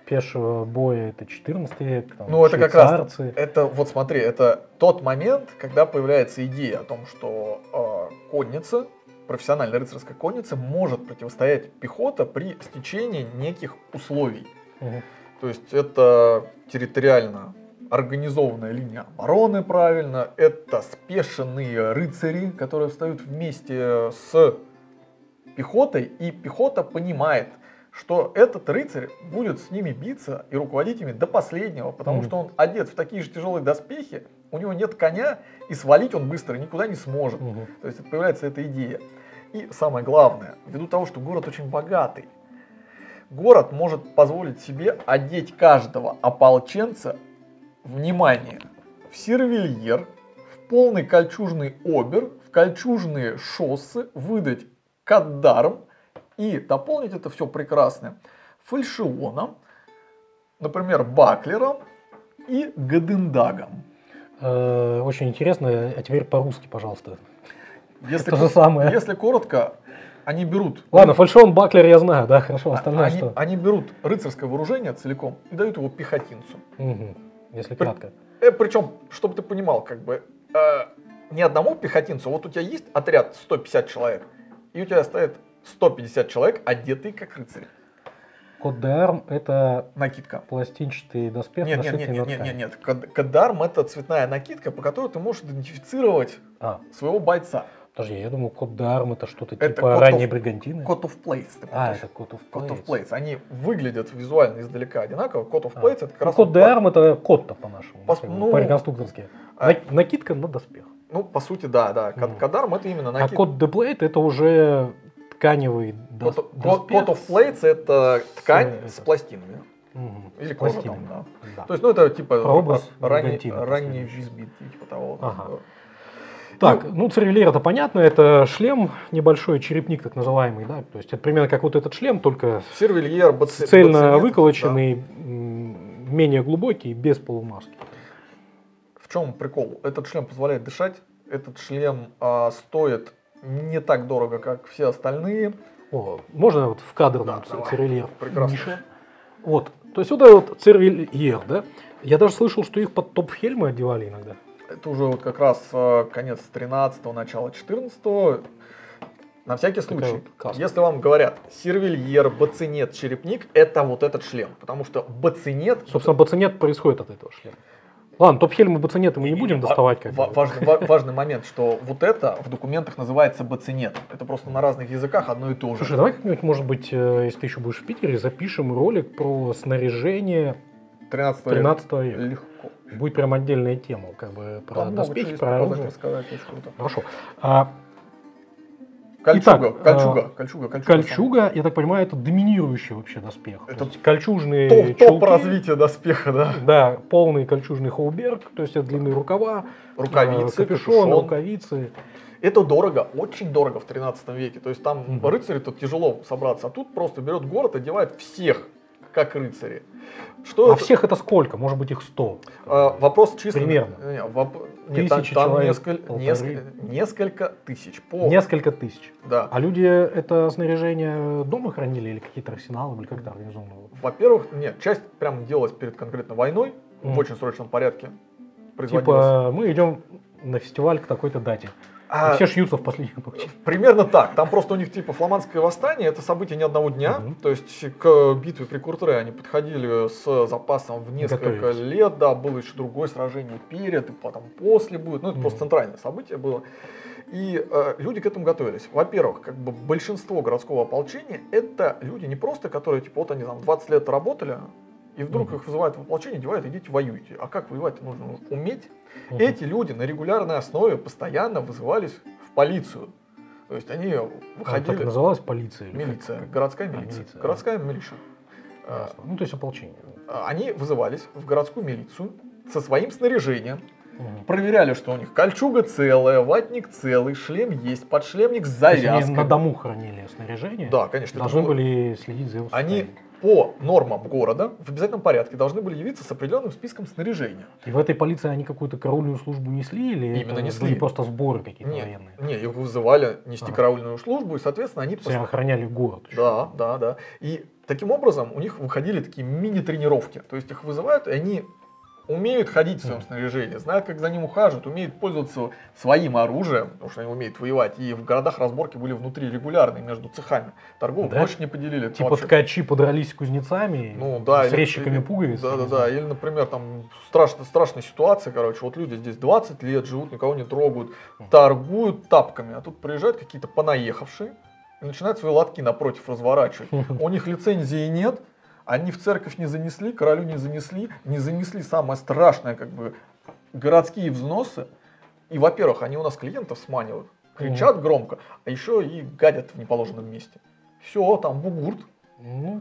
пешего боя это 14 век, там, ну, это швейцарцы. Как раз, это вот смотри, это тот момент, когда появляется идея о том, что конница, профессиональная рыцарская конница может противостоять пехота при стечении неких условий. То есть это территориально организованная линия обороны, правильно, это спешенные рыцари, которые встают вместе с пехотой, и пехота понимает, что этот рыцарь будет с ними биться и руководить ими до последнего, потому что он одет в такие же тяжелые доспехи, у него нет коня, и свалить он быстро никуда не сможет. То есть появляется эта идея. И самое главное, ввиду того, что город очень богатый, город может позволить себе одеть каждого ополченца, внимание, в сервильер, в полный кольчужный обер, в кольчужные шоссы, выдать каддарм и дополнить это все прекрасно фальшионом, например, баклером и годендагом. Очень интересно. А теперь по-русски, пожалуйста. Если то же самое. Если коротко, они берут... Ладно, фальшон, баклер я знаю, да, хорошо, остальное что? Они берут рыцарское вооружение целиком и дают его пехотинцу. Угу. Если кратко. Причем, чтобы ты понимал, как бы, не одному пехотинцу, вот у тебя есть отряд 150 человек, и у тебя стоит 150 человек, одетые как рыцари. Коддарм это накидка. Пластинчатый доспех. Нет, нет, нет, нет, нет, нет, нет. Коддарм это цветная накидка, по которой ты можешь идентифицировать своего бойца. Подожди, я думал, коддарм это что-то типа ранней бригантины. Coat of Plates. Это Coat of Plates. Они выглядят визуально издалека одинаково. Coat of Plates это как раз. Коддарм это кот-то по-нашему. По-реконструкторски. Накидка на доспех. Ну, по сути, да, да. Коддарм это именно накидка. А Coat de Plate это уже тканевый доспех. Coat of Plates это ткань с пластинами. Угу. Или кожа там, да. Да. То есть, ну, это типа ранний визбит, типа того. Ага. Так, ну цервелир это понятно, это шлем, небольшой черепник так называемый, да, то есть это примерно как вот этот шлем, только цельно бацилет, выколоченный, да. Менее глубокий, без полумаски. В чем прикол? Этот шлем позволяет дышать, этот шлем стоит не так дорого, как все остальные. О, можно вот в кадр, да, цервелир? Прекрасно. Вот, то есть вот это вот цервелир, да, я даже слышал, что их под топ-хельмы одевали иногда. Это уже вот как раз конец 13-го, начало 14-го. На всякий случай, если вам говорят сервильер, бацинет, черепник, это вот этот шлем. Потому что бацинет... Собственно, бацинет происходит от этого шлема. Ладно, топ-хельм и бацинеты мы не будем доставать. Важный момент, что вот это в документах называется бацинет. Это просто на разных языках одно и то же. Слушай, давай как-нибудь, может быть, если ты еще будешь в Питере, запишем ролик про снаряжение 13 века. Легко. Будет прям отдельная тема, как бы про доспехи, про оружие. Хорошо. Кольчуга, итак, кольчуга, я так понимаю, это доминирующий вообще доспех. Это то есть кольчужные топ развития доспеха, да? Да, полный кольчужный холберг, то есть это длинные рукава, рукавицы, капюшон, рукавицы. Это дорого, очень дорого в 13 веке. То есть там рыцари тут тяжело собраться, а тут просто берет город, одевает всех как рыцари. Что а это? Всех это сколько? Может быть их 100? Вопрос чисто... Примерно. Нет, там несколько тысяч. Несколько тысяч? Да. А люди это снаряжение дома хранили или какие-то арсеналы, или как-то организовано? Во-первых, нет, часть прямо делалась перед конкретно войной, в очень срочном порядке производилась. Типа мы идем на фестиваль к такой-то дате. Все шьются в последнюю ночь. Примерно так. Там просто у них типа фламандское восстание, это событие не одного дня. То есть к битве при Куртре они подходили с запасом в несколько лет. Да, было еще другое сражение перед, и потом после будет. Ну, это просто центральное событие было. И люди к этому готовились. Во-первых, как бы большинство городского ополчения это люди не просто, которые типа вот они там 20 лет работали, и вдруг их вызывают в ополчение, девают, идите воюйте. А как воевать нужно уметь? Эти люди на регулярной основе постоянно вызывались в полицию. То есть они выходили... Так называлась полиция? Милиция. Городская милиция. Городская милиция. Ну, то есть ополчение. Они вызывались в городскую милицию со своим снаряжением. Проверяли, что у них кольчуга целая, ватник целый, шлем есть, подшлемник с завязкой. Они на дому хранили снаряжение? Да, конечно. Должны были следить за его состоянием. По нормам города в обязательном порядке должны были явиться с определенным списком снаряжения. И в этой полиции они какую-то караульную службу несли или именно несли? Были просто сборы какие-то военные? Нет, их вызывали нести караульную службу, и, соответственно, они... охраняли город. Да, да, да. И таким образом у них выходили такие мини-тренировки. То есть их вызывают, и они умеют ходить в своем снаряжении, знают, как за ним ухаживают, умеют пользоваться своим оружием, потому что они умеют воевать. И в городах разборки были внутри регулярные, между цехами. Торговых больше не поделили. Типа вообще... ткачи подрались с кузнецами, ну, да, с резчиками пуговиц. Да, да, да. Или, например, там страшная ситуация, короче, вот люди здесь 20 лет живут, никого не трогают, торгуют тапками, а тут приезжают какие-то понаехавшие и начинают свои лотки напротив разворачивать. У них лицензии нет. Они в церковь не занесли, королю не занесли самое страшное, как бы, городские взносы. И, во-первых, они у нас клиентов сманивают, кричат громко, а еще и гадят в неположенном месте. Все, там бугурт. Ну,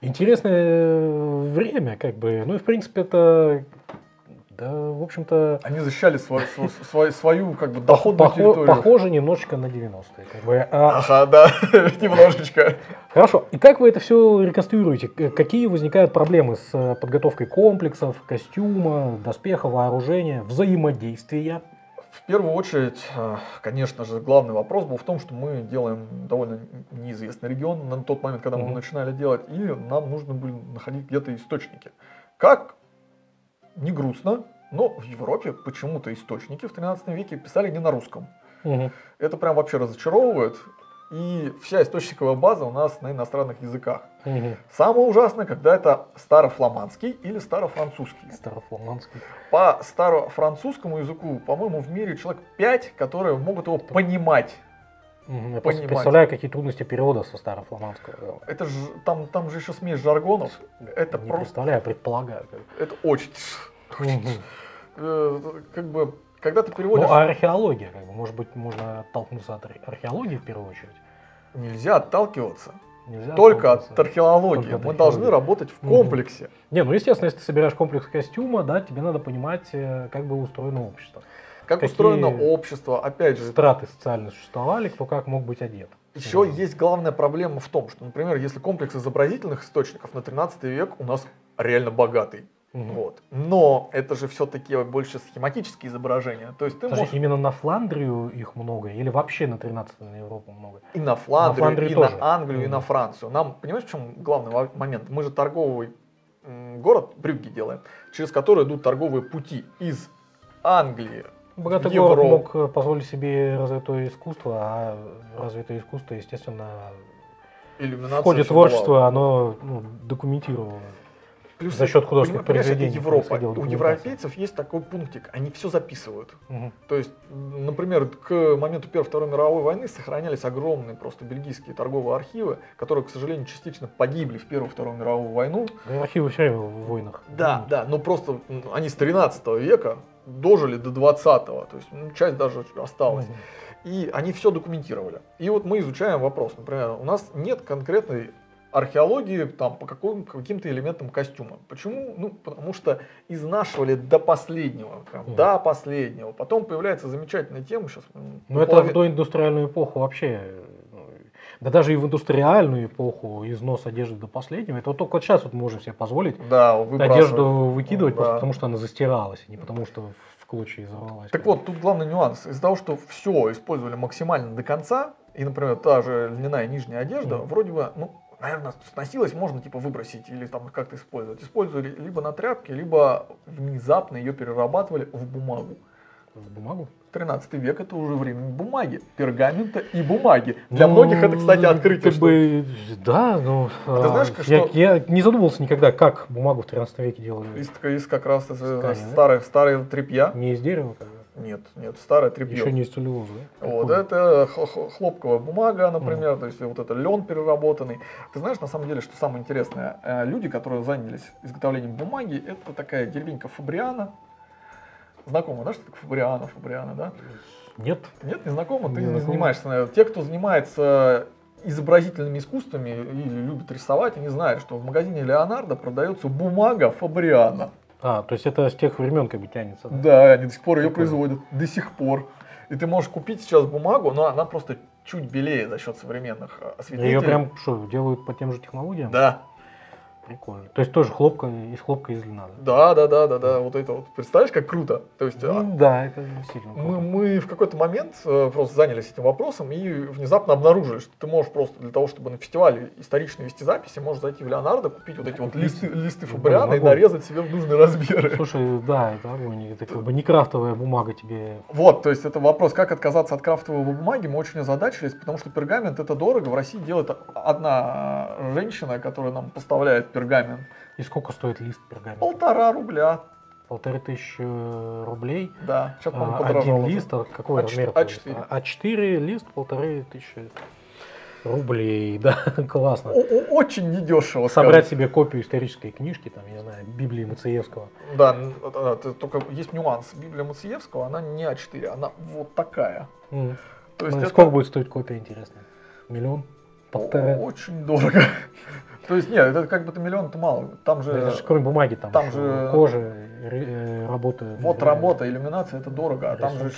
интересное время, как бы. Ну и, в принципе, это Да, в общем-то... Они защищали свою как бы доходную территорию. Похоже немножечко на 90-е. Как бы. Ага, да, немножечко. Хорошо. И как вы это все реконструируете? Какие возникают проблемы с подготовкой комплексов, костюма, доспеха, вооружения, взаимодействия? В первую очередь, конечно же, главный вопрос был в том, что мы делаем довольно неизвестный регион на тот момент, когда мы начинали делать, и нам нужно было находить где-то источники. Как? Не грустно, но в Европе почему-то источники в 13 веке писали не на русском. Это прям вообще разочаровывает. И вся источниковая база у нас на иностранных языках. Самое ужасное, когда это старофламандский или старофранцузский. Старофламандский. По старофранцузскому языку, по-моему, в мире человек 5, которые могут его понимать. Я представляю, какие трудности перевода со старофламандского. Это же, там же еще смесь жаргонов. Это не просто... представляю, предполагаю. Это очень... Как бы... Когда ты переводишь... Ну, а археология, как бы, может быть, можно оттолкнуться от археологии в первую очередь? Нельзя отталкиваться. Только от археологии. Мы должны работать в комплексе. Не, ну естественно, если ты собираешь комплекс костюма, да, тебе надо понимать, как было устроено общество. Как какие устроено общество, опять же. Страты социально существовали, кто как мог быть одет. Еще есть главная проблема в том, что, например, если комплекс изобразительных источников на 13 век у нас реально богатый. Вот. Но это же все-таки больше схематические изображения. То есть ты можешь... Именно на Фландрию их много? Или вообще на 13-ю на Европу много? И на Фландрию, и тоже. На Англию, и на Францию. Нам, понимаешь, в чем главный момент? Мы же торговый город, Брюгге делаем, через который идут торговые пути из Англии. Богатый город мог позволить себе развитое искусство, а развитое искусство, естественно, в ходе творчества оно документировано. Плюс за счет художественных произведений. Европа. У европейцев есть такой пунктик, они все записывают. То есть, например, к моменту Первой и Второй мировой войны сохранялись огромные просто бельгийские торговые архивы, которые, к сожалению, частично погибли в Первую и Вторую мировую войну. Да, архивы все время в войнах. Да, да, но просто они с 13 века дожили до 20-го, то есть часть даже осталась. И они все документировали. И вот мы изучаем вопрос, например, у нас нет конкретной археологии там, по каким-то элементам костюма. Почему? Ну, потому что изнашивали до последнего. Прям, до последнего. Потом появляется замечательная тема сейчас. Ну, это в доиндустриальную эпоху вообще. Да даже и в индустриальную эпоху износ одежды до последнего. Это вот только вот сейчас вот мы можем себе позволить одежду выкидывать, просто потому что она застиралась, а не потому что в клочья изорвалась. Так вот, тут главный нюанс. Из-за того, что все использовали максимально до конца, и, например, та же льняная нижняя одежда, вроде бы, ну, наверное, сносилось, можно типа выбросить или там как-то использовать. Использовали либо на тряпке, либо внезапно ее перерабатывали в бумагу. В бумагу? 13 век это уже время бумаги, пергамента и бумаги. Для многих это, кстати, открытие. Да, но я не задумывался никогда, как бумагу в 13 веке делали. Из как раз старое тряпья. Не из дерева, как бы. Нет, нет, старое тряпье. Еще не из целлюлозы. Вот, это хлопковая бумага, например, то есть вот это лен переработанный. Ты знаешь, на самом деле, что самое интересное, люди, которые занялись изготовлением бумаги, это такая деревенька Фабриано. Знакомо, да, что такое Фабриано, да? Нет. Нет, не знакомо, ты не занимаешься, наверное. Те, кто занимается изобразительными искусствами или любит рисовать, они знают, что в магазине Леонардо продается бумага Фабриано. А, то есть это с тех времен как бы тянется, да? Да, они до сих пор ее производят, до сих пор. И ты можешь купить сейчас бумагу, но она просто чуть белее за счет современных осветителей. Ее прям что, делают по тем же технологиям? Да. Прикольно. То есть тоже хлопка из льна. Да. Вот это вот. Представляешь, как круто? То есть, да, это действительно круто. Мы в какой-то момент просто занялись этим вопросом и внезапно обнаружили, что ты можешь просто для того, чтобы на фестивале исторично вести записи, можешь зайти в Леонардо, купить вот эти вот листы Фабриано и нарезать себе в нужные размеры. Слушай, да, это огонь. Это как бы не крафтовая бумага тебе. Вот, то есть это вопрос, как отказаться от крафтовой бумаги, мы очень озадачились, потому что пергамент это дорого. В России делает одна женщина, которая нам поставляет пергамент. И сколько стоит лист пергамента? 1,5 рубля. 1500 рублей? Да. Один лист, какой размер? А4. А4 лист 1500 рублей. Да, классно. Очень недешево. Собрать себе копию исторической книжки, там, я не знаю, Библии Мациевского. Да, только есть нюанс. Библия Мациевского, она не А4, она вот такая. Сколько будет стоить копия, интересно? Миллион? Полтора? Очень дорого. То есть, нет, это как бы миллион-то мало. Там же... Это же кроме бумаги, там же кожа, работа. Вот работа, иллюминация, это дорого. А там же,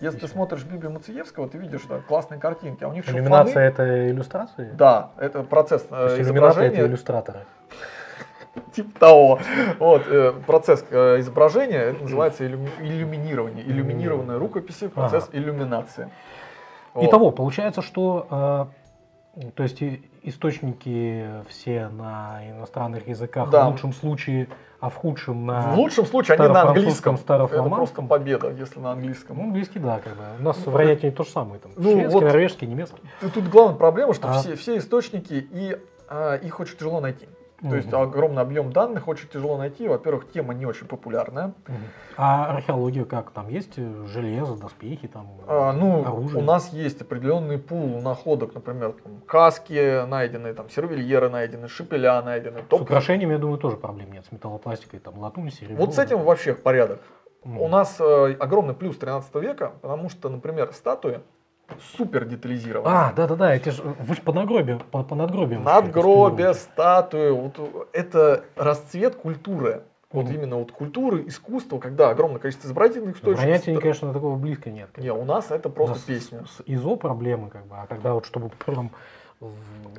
если ты смотришь Библию Муциевского, ты видишь классные картинки. А у них иллюминация — это иллюстрации? Да, это процесс изображения. Это иллюстраторы. Типа того. Вот, процесс изображения, это называется иллюминирование. Иллюминированная рукопись, процесс иллюминации. Итого, получается, что... То есть источники все на иностранных языках, да, в лучшем случае, а в худшем на старофранцузском, в лучшем случае они на английском, это просто победа, если на английском. Ну, английский, да, как бы. У нас в родителе то же самое, там, ну, шведский, вот, норвежский, немецкий. Тут главная проблема, что все источники, и их очень тяжело найти. То есть огромный объем данных, очень тяжело найти. Во-первых, тема не очень популярная. А археология как? Там есть железо, доспехи, там, оружие? У нас есть определенный пул находок, например, там, каски найдены, там, сервильеры найдены, шепеля найдены. С украшениями, я думаю, тоже проблем нет. С металлопластикой, там, латунь, серебро. Вот с этим вообще порядок. У нас огромный плюс 13 века, потому что, например, статуи супер детализировано. Да-да-да, вы же по надгробиям. Надгробия, статуи, вот, это расцвет культуры. Вот именно вот культуры, искусства, когда огромное количество избирательных источников. Понятия, конечно, такого близко нет. Нет, у нас это просто песня. С ИЗО проблемы, как бы, а когда вот чтобы прям...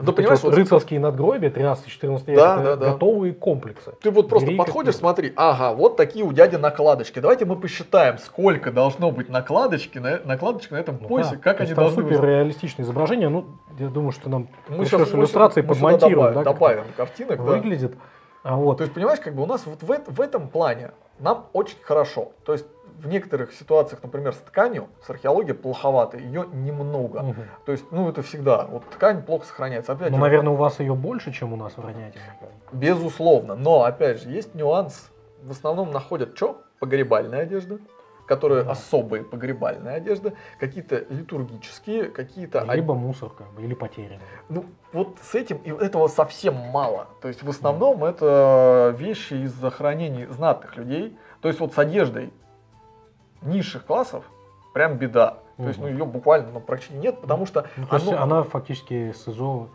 Да, понимаешь, вот рыцарские надгробия 13-14 века, да, это готовые комплексы. Ты вот просто подходишь, смотри, вот такие у дяди накладочки. Давайте мы посчитаем, сколько должно быть накладочки на этом поясе, как они должны быть. Супер реалистичное изображение. Ну, я думаю, что нам сейчас иллюстрации подмонтируем. Добавим картинок. Выглядит. То есть, понимаешь, как бы у нас вот в этом плане нам очень хорошо. То есть в некоторых ситуациях, например, с тканью, с археологией плоховато, ее немного. То есть, ну, это всегда, вот ткань плохо сохраняется. Опять же, наверное, у вас ее больше, чем у нас в Ронятине. Безусловно, но, опять же, есть нюанс. В основном находят, что? Погребальная одежда, которые особые погребальные одежды, какие-то литургические, какие-то... Либо мусорка, или потерянные. Ну, вот с этим, и этого совсем мало. То есть, в основном, это вещи из захоронений знатных людей. То есть, вот с одеждой низших классов прям беда. То есть, ну, ее буквально практически нет, потому что... она фактически с ИЗО...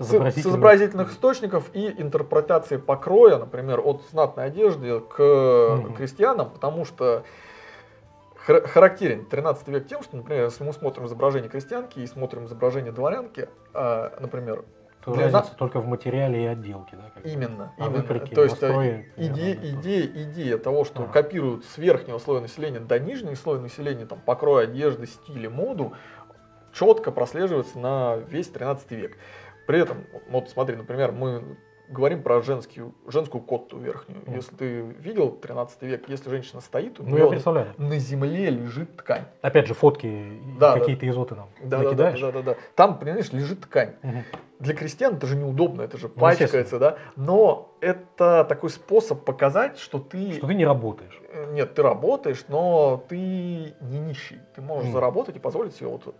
С изобразительных источников и интерпретации покроя, например, от знатной одежды к крестьянам, потому что характерен 13 век тем, что, например, если мы смотрим изображение крестьянки и смотрим изображение дворянки, например... То разница только в материале и отделке. Да, именно. Выкройки, то есть идея того, что копируют с верхнего слоя населения до нижнего слоя населения, там, покрой одежды, стиль, моду, четко прослеживается на весь 13 век. При этом, вот смотри, например, мы говорим про женскую котту верхнюю. Если ты видел 13 век, если женщина стоит, у нее на земле лежит ткань. Опять же, фотки, какие-то изоты нам накидаешь. Да. Там, понимаешь, лежит ткань. Для крестьян это же неудобно, это же пачкается, да? Но это такой способ показать, что ты... Что ты не работаешь. Нет, ты работаешь, но ты не нищий. Ты можешь заработать и позволить себе вот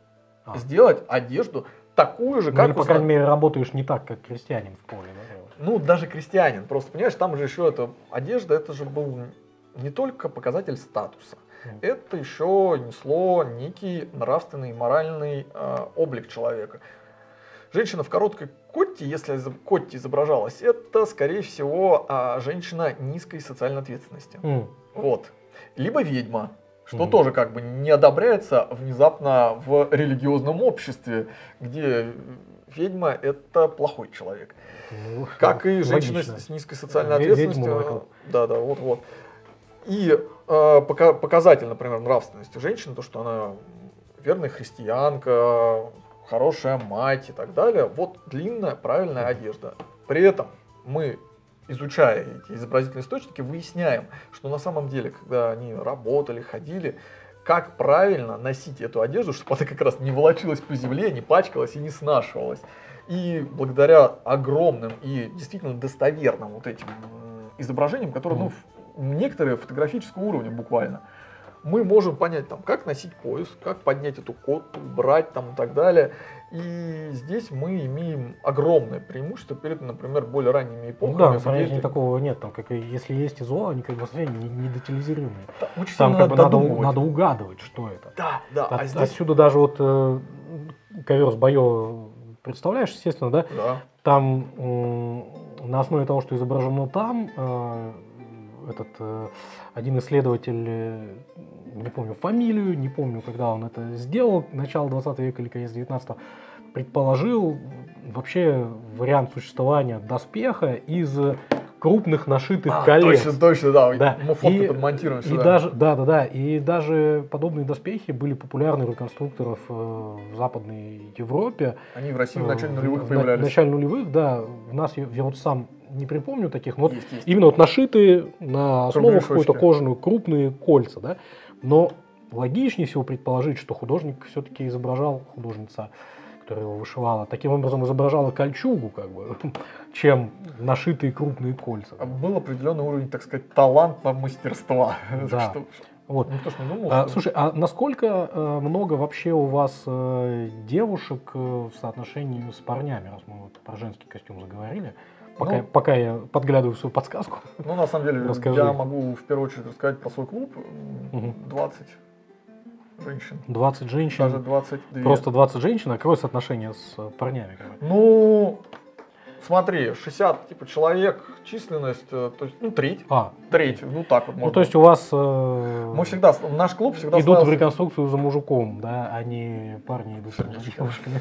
сделать одежду такую же, как... Или, по крайней мере, работаешь не так, как крестьянин в поле, да? Ну, даже крестьянин, просто, понимаешь, там же еще эта одежда, это же был не только показатель статуса, это еще несло некий нравственный, моральный облик человека. Женщина в короткой котте, если котте изображалась, это, скорее всего, женщина низкой социальной ответственности. Вот. Либо ведьма, что тоже как бы не одобряется внезапно в религиозном обществе, где... Ведьма – это плохой человек, как и женщина с низкой социальной ответственностью. Да. И показатель, например, нравственности женщины, то, что она верная христианка, хорошая мать и так далее. Вот длинная, правильная одежда. При этом мы, изучая эти изобразительные источники, выясняем, что на самом деле, когда они работали, ходили, как правильно носить эту одежду, чтобы она как раз не волочилась по земле, не пачкалась и не снашивалась. И благодаря огромным и действительно достоверным вот этим изображениям, которые, ну, некоторые фотографического уровня буквально, мы можем понять, там, как носить пояс, как поднять эту котту, брать там и так далее. И здесь мы имеем огромное преимущество перед, например, более ранними эпохами. Да, конечно, такого нет. Там, как, если есть ИЗО, они как бы не детализированные. Да, там как бы надо угадывать, что это. Да. Отсюда даже вот ковер с Байо представляешь, естественно, да? Да. Там на основе того, что изображено там, один исследователь, не помню фамилию, не помню, когда он это сделал, начало 20 века или конец 19-го, предположил вообще вариант существования доспеха из крупных нашитых колец. Точно, точно, да. Да. Мы фотки подмонтируем сюда. И даже подобные доспехи были популярны у реконструкторов в Западной Европе. Они в России в начале нулевых появлялись. В начале нулевых, да. У нас, я вот сам не припомню таких, но есть, есть. Именно вот нашитые на основу какую-то кожаную крупные кольца, да. Но логичнее всего предположить, что художник все-таки изображал, художница, которая его вышивала, таким образом изображала кольчугу, как бы, чем нашитые крупные кольца. А был определенный уровень, так сказать, таланта, мастерства. Да. Вот. Никто ж не думал, что... Слушай, а насколько много вообще у вас девушек в соотношении с парнями, раз мы вот про женский костюм заговорили? Пока, ну, пока я подглядываю свою подсказку. Ну, на самом деле, расскажи. Я могу в первую очередь рассказать про свой клуб. 20 женщин. 20 женщин. Даже 22. Просто 20 женщин, а какое соотношение с парнями? Ну, смотри, 60 типа человек, численность, то есть, ну, треть. Треть, ну так вот можно. Ну, то есть у вас... Мы всегда, наш клуб всегда... Идут в реконструкцию за мужиком, да, а не парни идут за девушками.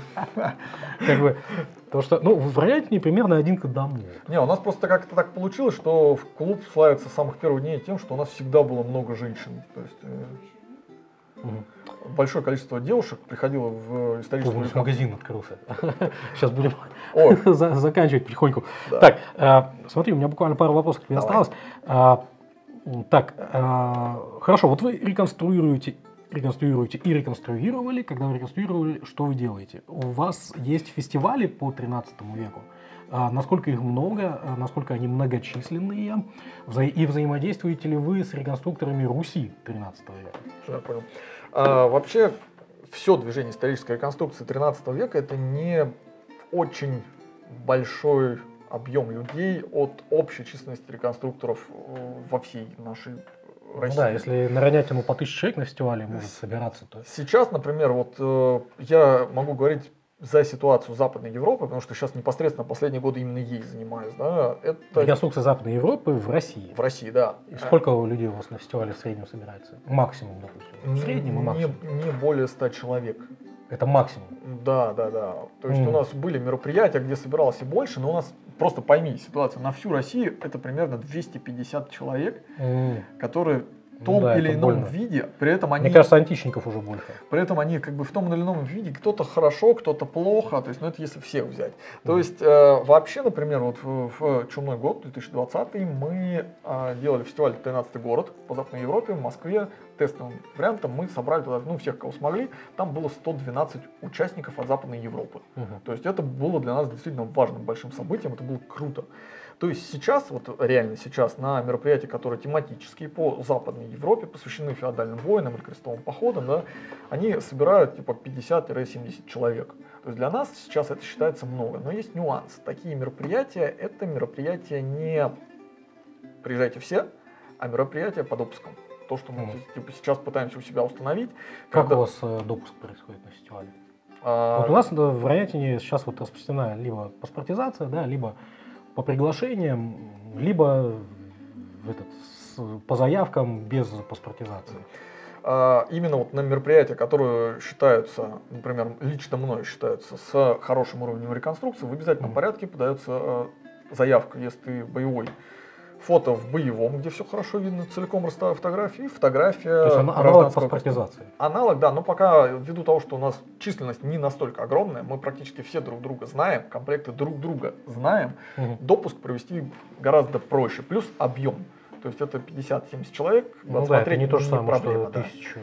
Как бы... Потому что, ну, вероятнее примерно один к одному. Не, у нас просто как-то так получилось, что в клуб славится с самых первых дней тем, что у нас всегда было много женщин. То есть большое количество девушек приходило в историческую... Помню, магазин открылся. Сейчас будем заканчивать потихоньку. Да. Так, смотри, у меня буквально пару вопросов к тебе осталось. Так, хорошо, вот вы реконструировали, когда вы реконструировали, что вы делаете? У вас есть фестивали по 13 веку. Насколько их много, насколько они многочисленные, и взаимодействуете ли вы с реконструкторами Руси 13 века? Я понял. Вообще, все движение исторической реконструкции 13 века — это не очень большой объем людей от общей численности реконструкторов во всей нашей России. Да, если наронять ему по 1000 человек на фестивале, может собираться. То... Сейчас, например, вот я могу говорить за ситуацию Западной Европы, потому что сейчас непосредственно последние годы именно ей занимаюсь. Да, это... Реконструкция Западной Европы в России. В России, да. И сколько людей у вас на фестивале в среднем собирается? Максимум, допустим. В среднем и максимум. Не более 100 человек. Это максимум? Да, да, да. То есть у нас были мероприятия, где собиралось и больше, но у нас, просто пойми, ситуация на всю Россию — это примерно 250 человек, которые в том или ином виде, при этом они... Мне кажется, античников уже больше. При этом они как бы в том или ином виде, кто-то хорошо, кто-то плохо, то есть, ну это если всех взять. То есть вообще, например, вот в чумной год, 2020, мы делали фестиваль «Тринадцатый город» по Западной Европе, в Москве, тестовым вариантом, мы собрали туда, ну, всех, кого смогли, там было 112 участников от Западной Европы. То есть это было для нас действительно важным большим событием, это было круто. То есть сейчас, вот реально сейчас, на мероприятия, которые тематические по Западной Европе, посвящены феодальным войнам или крестовым походам, да, они собирают типа 50-70 человек. То есть для нас сейчас это считается много, но есть нюанс. Такие мероприятия — это мероприятия не «приезжайте все», а мероприятия по допускам. То, что мы типа сейчас пытаемся у себя установить. Как у вас допуск происходит на фестивале? Вот у нас в Райотине сейчас вот распространена либо паспортизация, да, либо по приглашениям, либо по заявкам без паспортизации. Именно вот на мероприятия, которые считаются, например, лично мной считаются с хорошим уровнем реконструкции, в обязательном порядке подается заявка, если ты боевой. Фото в боевом, где все хорошо видно, целиком расставая фотографии, фотография гражданского костюма. Аналог, да, но пока ввиду того, что у нас численность не настолько огромная, мы практически все друг друга знаем, комплекты друг друга знаем, допуск провести гораздо проще, плюс объем. То есть это 50-70 человек, ну да, это не то же самое, что 1000.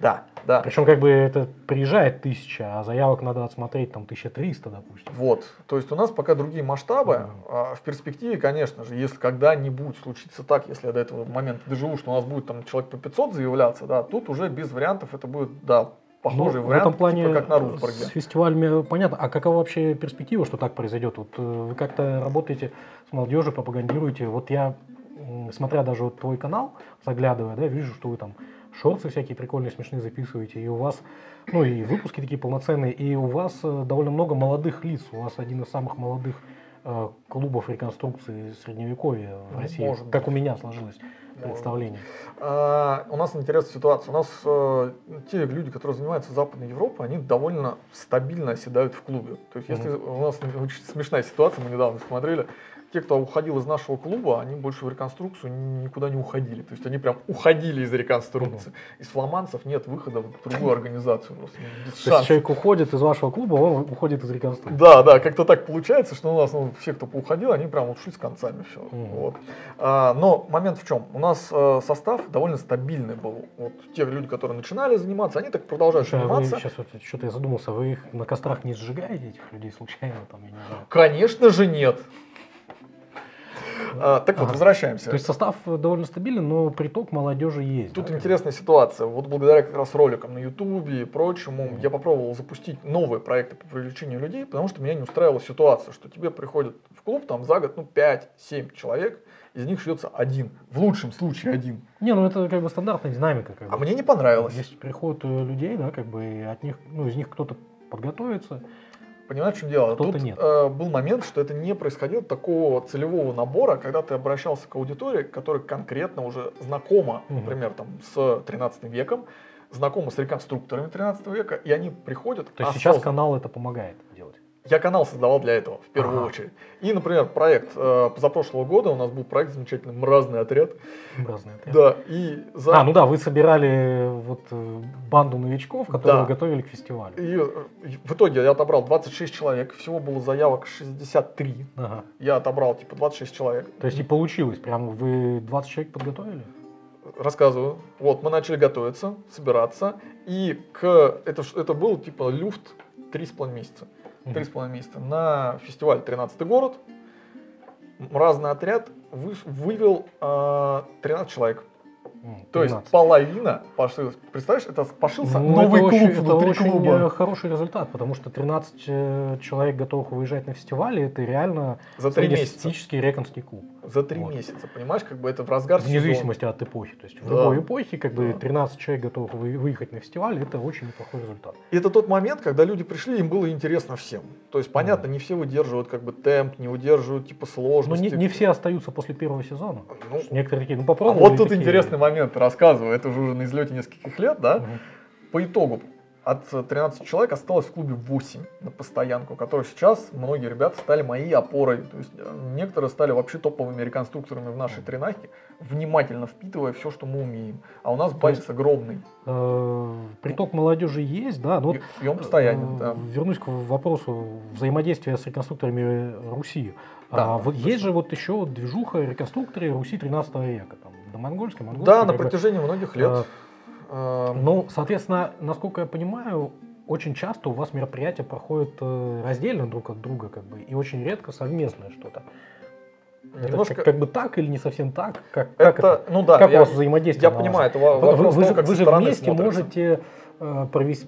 Да, да. Причем как бы это приезжает 1000, а заявок надо отсмотреть там 1300, допустим. Вот, то есть у нас пока другие масштабы. В перспективе, конечно же, если когда-нибудь случится так, если я до этого момента доживу, что у нас будет там человек по 500 заявляться, да, тут уже без вариантов это будет, да, похожий вариант, в этом плане, типа, как на Рузбурге. С фестивалями понятно, а какова вообще перспектива, что так произойдет? Вот вы как-то работаете с молодежью, пропагандируете. Вот я, смотря даже вот твой канал, заглядывая, да, вижу, что вы там шорты всякие прикольные, смешные записываете, и у вас Ну и выпуски такие полноценные. И у вас довольно много молодых лиц. У вас один из самых молодых клубов реконструкции Средневековья в России. Может, как у меня сложилось представление. У нас интересная ситуация. У нас те люди, которые занимаются Западной Европой, они довольно стабильно оседают в клубе. То есть если у нас очень смешная ситуация, мы недавно смотрели, те, кто уходил из нашего клуба, они больше в реконструкцию никуда не уходили. То есть они прям уходили из реконструкции. Из фламандцев нет выхода в другую организацию. Если человек уходит из вашего клуба, он уходит из реконструкции. Да, да, как-то так получается, что у нас все, кто поуходил, они прям ушли с концами. Все. Вот. Но момент в чем? У нас состав довольно стабильный был. Вот те люди, которые начинали заниматься, они так продолжают заниматься. Сейчас вот что-то я задумался, вы их на кострах не сжигаете, этих людей, случайно? Там, я не знаю. Конечно же нет. Так вот, возвращаемся. То есть состав довольно стабилен, но приток молодежи есть. Тут интересная ситуация. Вот благодаря как раз роликам на Ютубе и прочему я попробовал запустить новые проекты по привлечению людей, потому что меня не устраивала ситуация, что тебе приходят в клуб там за год 5-7 человек, из них шьется один. В лучшем случае один. Не, ну это как бы стандартная динамика. Как бы. А мне не понравилось. Если приходят людей, да, как бы, и от них, ну, из них кто-то подготовится. Понимаешь, в чем дело? Тут был момент, что это не происходило такого целевого набора, когда ты обращался к аудитории, которая конкретно уже знакома, например, там, с 13 веком, знакома с реконструкторами 13 века, и они приходят. То есть сейчас канал это помогает делать? Я канал создавал для этого, в первую очередь. И, например, проект позапрошлого года, у нас был проект замечательный «Мразный отряд». «Мразный отряд». Да, и за... А, ну да, вы собирали вот банду новичков, которые готовили к фестивалю. И в итоге я отобрал 26 человек, всего было заявок 63. Я отобрал типа 26 человек. То есть и получилось, прям вы 20 человек подготовили? Рассказываю. Вот, мы начали готовиться, собираться, и это был типа люфт 3,5 месяца. 3,5 месяца на фестиваль «Тринадцатый город». Разный отряд вывел 13 человек. 13. То есть половина пошилась. Представляешь, это пошился новый клуб внутри клуба. Это очень хороший результат, потому что 13 человек, готовых выезжать на фестивале, это реально среднестатистический реконский клуб. За 3 месяца, понимаешь, как бы это в разгар сезона. Вне зависимости от эпохи. То есть в любой эпохе как бы 13 человек, готовых выехать на фестиваль, это очень неплохой результат. И это тот момент, когда люди пришли, им было интересно всем. То есть понятно, не все выдерживают как бы темп, не выдерживают типа сложности. Но не все остаются после первого сезона. Ну, некоторые такие, ну попробуем. А вот тут такие... интересный момент, рассказываю, это уже на излете нескольких лет, да? По итогу от 13 человек осталось в клубе 8 на постоянку, которые сейчас многие ребята стали моей опорой. То есть некоторые стали вообще топовыми реконструкторами в нашей тринахе, внимательно впитывая все, что мы умеем. А у нас базис огромный. Приток молодежи есть, да. Но и он постоянен. Вернусь к вопросу взаимодействия с реконструкторами Руси. Да, есть же вот еще движуха реконструкторы Руси 13 века. Там, до монгольской, да, на протяжении многих лет. Ну, соответственно, насколько я понимаю, очень часто у вас мероприятия проходят раздельно друг от друга, как бы, и очень редко совместное что-то. Немножко... Это как бы так или не совсем так? Как у вас взаимодействие? Я понимаю, это вопрос. Вы же вместе можете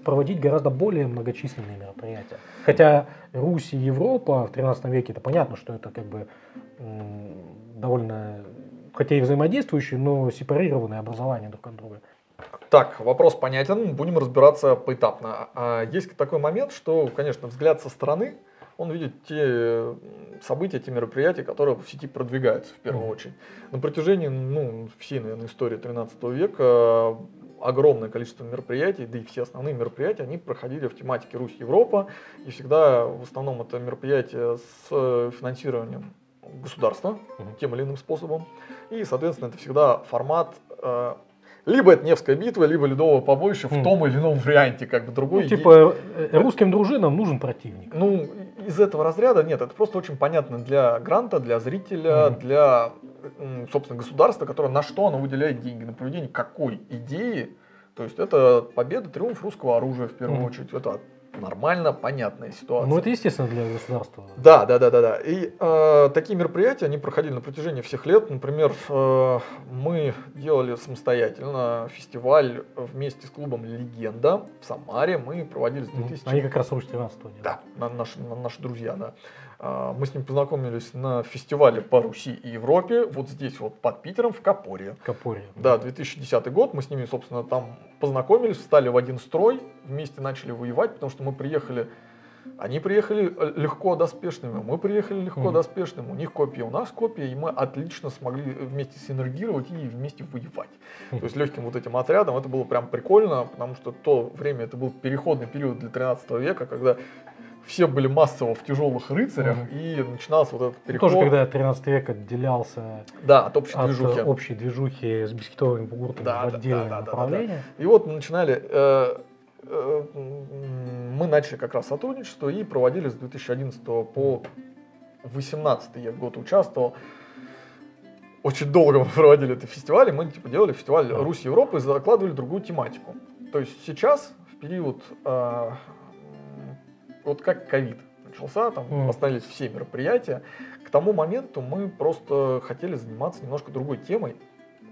проводить гораздо более многочисленные мероприятия. Хотя Русь и Европа в 13 веке, это понятно, что это как бы довольно, хотя и взаимодействующие, но сепарированные образования друг от друга. Так, вопрос понятен, будем разбираться поэтапно. Есть такой момент, что, конечно, взгляд со стороны, он видит те события, те мероприятия, которые в сети продвигаются в первую очередь. На протяжении всей, наверное, истории 13 века огромное количество мероприятий, да и все основные мероприятия, они проходили в тематике Русь-Европа, и всегда в основном это мероприятия с финансированием государства тем или иным способом, и, соответственно, это всегда формат... Либо это Невская битва, либо Ледовое побоище в том или ином варианте, как бы другой. Ну, типа русским дружинам нужен противник. Ну, из этого разряда нет, это просто очень понятно для гранта, для зрителя, для, собственно, государства, которое на что оно выделяет деньги, на проведение какой идеи. То есть это победа, триумф русского оружия в первую очередь. Это нормально, понятная ситуация. Ну, это естественно для государства. Да. И такие мероприятия, они проходили на протяжении всех лет. Например, мы делали самостоятельно фестиваль вместе с клубом «Легенда» в Самаре. Мы проводили с 2000... Они как раз русские 13-го. Да, наши друзья, да. Мы с ним познакомились на фестивале по Руси и Европе, вот здесь вот под Питером, в Копоре. Копоре. Да, 2010 год, мы с ними, собственно, там познакомились, встали в один строй, вместе начали воевать, потому что мы приехали, они приехали легко доспешными, мы приехали легко доспешными, у них копья, у нас копья, и мы отлично смогли вместе синергировать и вместе воевать. То есть легким вот этим отрядом это было прям прикольно, потому что то время это был переходный период для 13 века, когда все были массово в тяжелых рыцарях, и начинался вот этот переход. Тоже когда 13 век отделялся от общей движухи с бискитовыми бугуртами в отдельное направление. И вот мы начинали, мы начали как раз сотрудничество и проводили с 2011 по 2018 я год участвовал. Очень долго мы проводили этот фестиваль, и мы типа делали фестиваль Русь Европы и закладывали другую тематику. То есть сейчас, в период... Вот как ковид начался, там остановились все мероприятия. К тому моменту мы просто хотели заниматься немножко другой темой,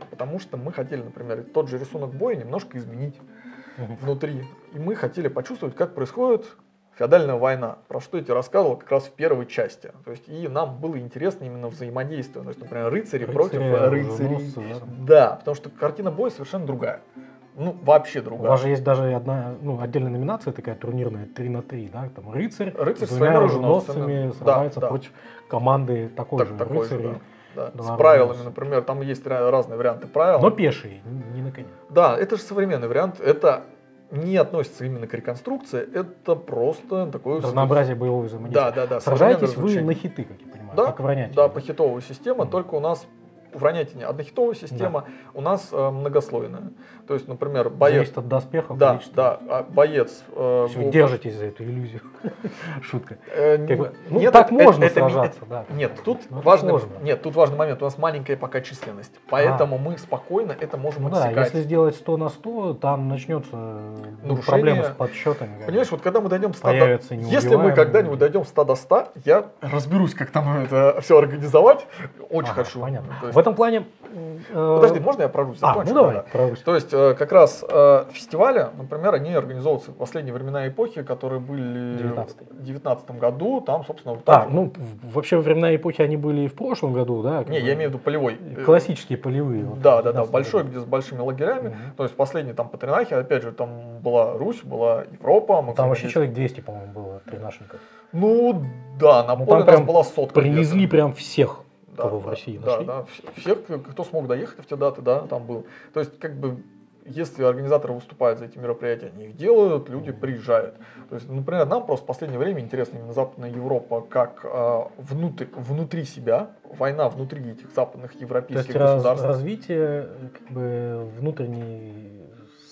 потому что мы хотели, например, тот же рисунок боя немножко изменить внутри. И мы хотели почувствовать, как происходит феодальная война, про что я тебе рассказывал как раз в первой части. То есть, и нам было интересно именно взаимодействие. То есть, например, рыцари против рыцарей. Да, потому что картина боя совершенно другая. Ну, вообще другая. У вас же есть даже одна, отдельная номинация такая турнирная, 3 на 3, да, там рыцарь с двумя оруженосцами сражается против команды такой же рыцаря. Да. С правилами, например, там есть разные варианты правил. Но пешие, не на коне. Да, это же современный вариант, это не относится именно к реконструкции, это просто такое... Разнообразие боевого взаимодействия. Да. Сражаетесь вы на хиты, как я понимаю, как в ронятине. Да, по хитовой системе, только у нас... В ронятине однохитовая система, у нас многослойная. То есть, например, боец... Зависит от доспехов. Да, боец... Вы держитесь за эту иллюзию. Шутка. Так можно сражаться. Нет, тут важный момент. У нас маленькая пока численность. Поэтому мы спокойно это можем отсекать. Да, если сделать 100 на 100, там начнется проблема с подсчетами. Понимаешь, вот когда мы дойдем 100 до 100... Если мы когда-нибудь дойдем 100 до 100, я разберусь, как там это все организовать. Очень хочу. Понятно. В этом плане... Подожди, можно я про Русь закончу? Ну давай, про Русь. То есть как раз фестивали, например, они организовываются в последние времена эпохи, которые были в 19 году, там, собственно... вообще времена эпохи они были и в прошлом году, да? Не, я имею в виду полевой. Классические полевые. Да, большой, где с большими лагерями, то есть последний там по Тринахе, опять же, там была Русь, была Европа. Там вообще человек 200, по-моему, было тринашников. Ну да, на поле у нас была 100. Привезли прям всех. В России нашли. Все, кто смог доехать в те даты, там был. То есть, как бы, если организаторы выступают за эти мероприятия, они их делают, люди приезжают. То есть, например, нам просто в последнее время интересна именно Западная Европа, как внутри себя, война внутри этих западных европейских государств. Развитие внутренней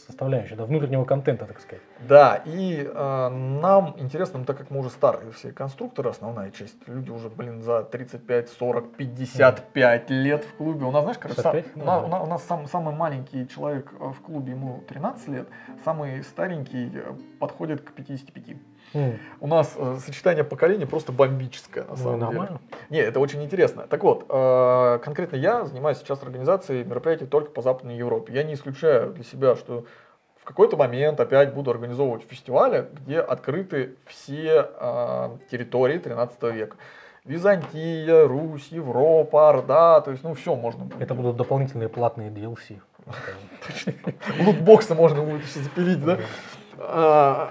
составляющей, внутреннего контента, так сказать. Да, и нам интересно, так как мы уже старые все конструкторы, основная часть, люди уже, за 35, 40, 55 лет в клубе. У нас, знаешь, короче, у нас самый маленький человек в клубе, ему 13 лет, самый старенький подходит к 55. У нас сочетание поколений просто бомбическое, на самом деле. Не, это очень интересно. Так вот, конкретно я занимаюсь сейчас организацией мероприятий только по Западной Европе. Я не исключаю для себя, что в какой-то момент опять буду организовывать фестивали, где открыты все территории 13 века. Византия, Русь, Европа, Орда, то есть, все можно будет. Это будут дополнительные платные DLC. Лутбоксы можно будет еще запилить, да?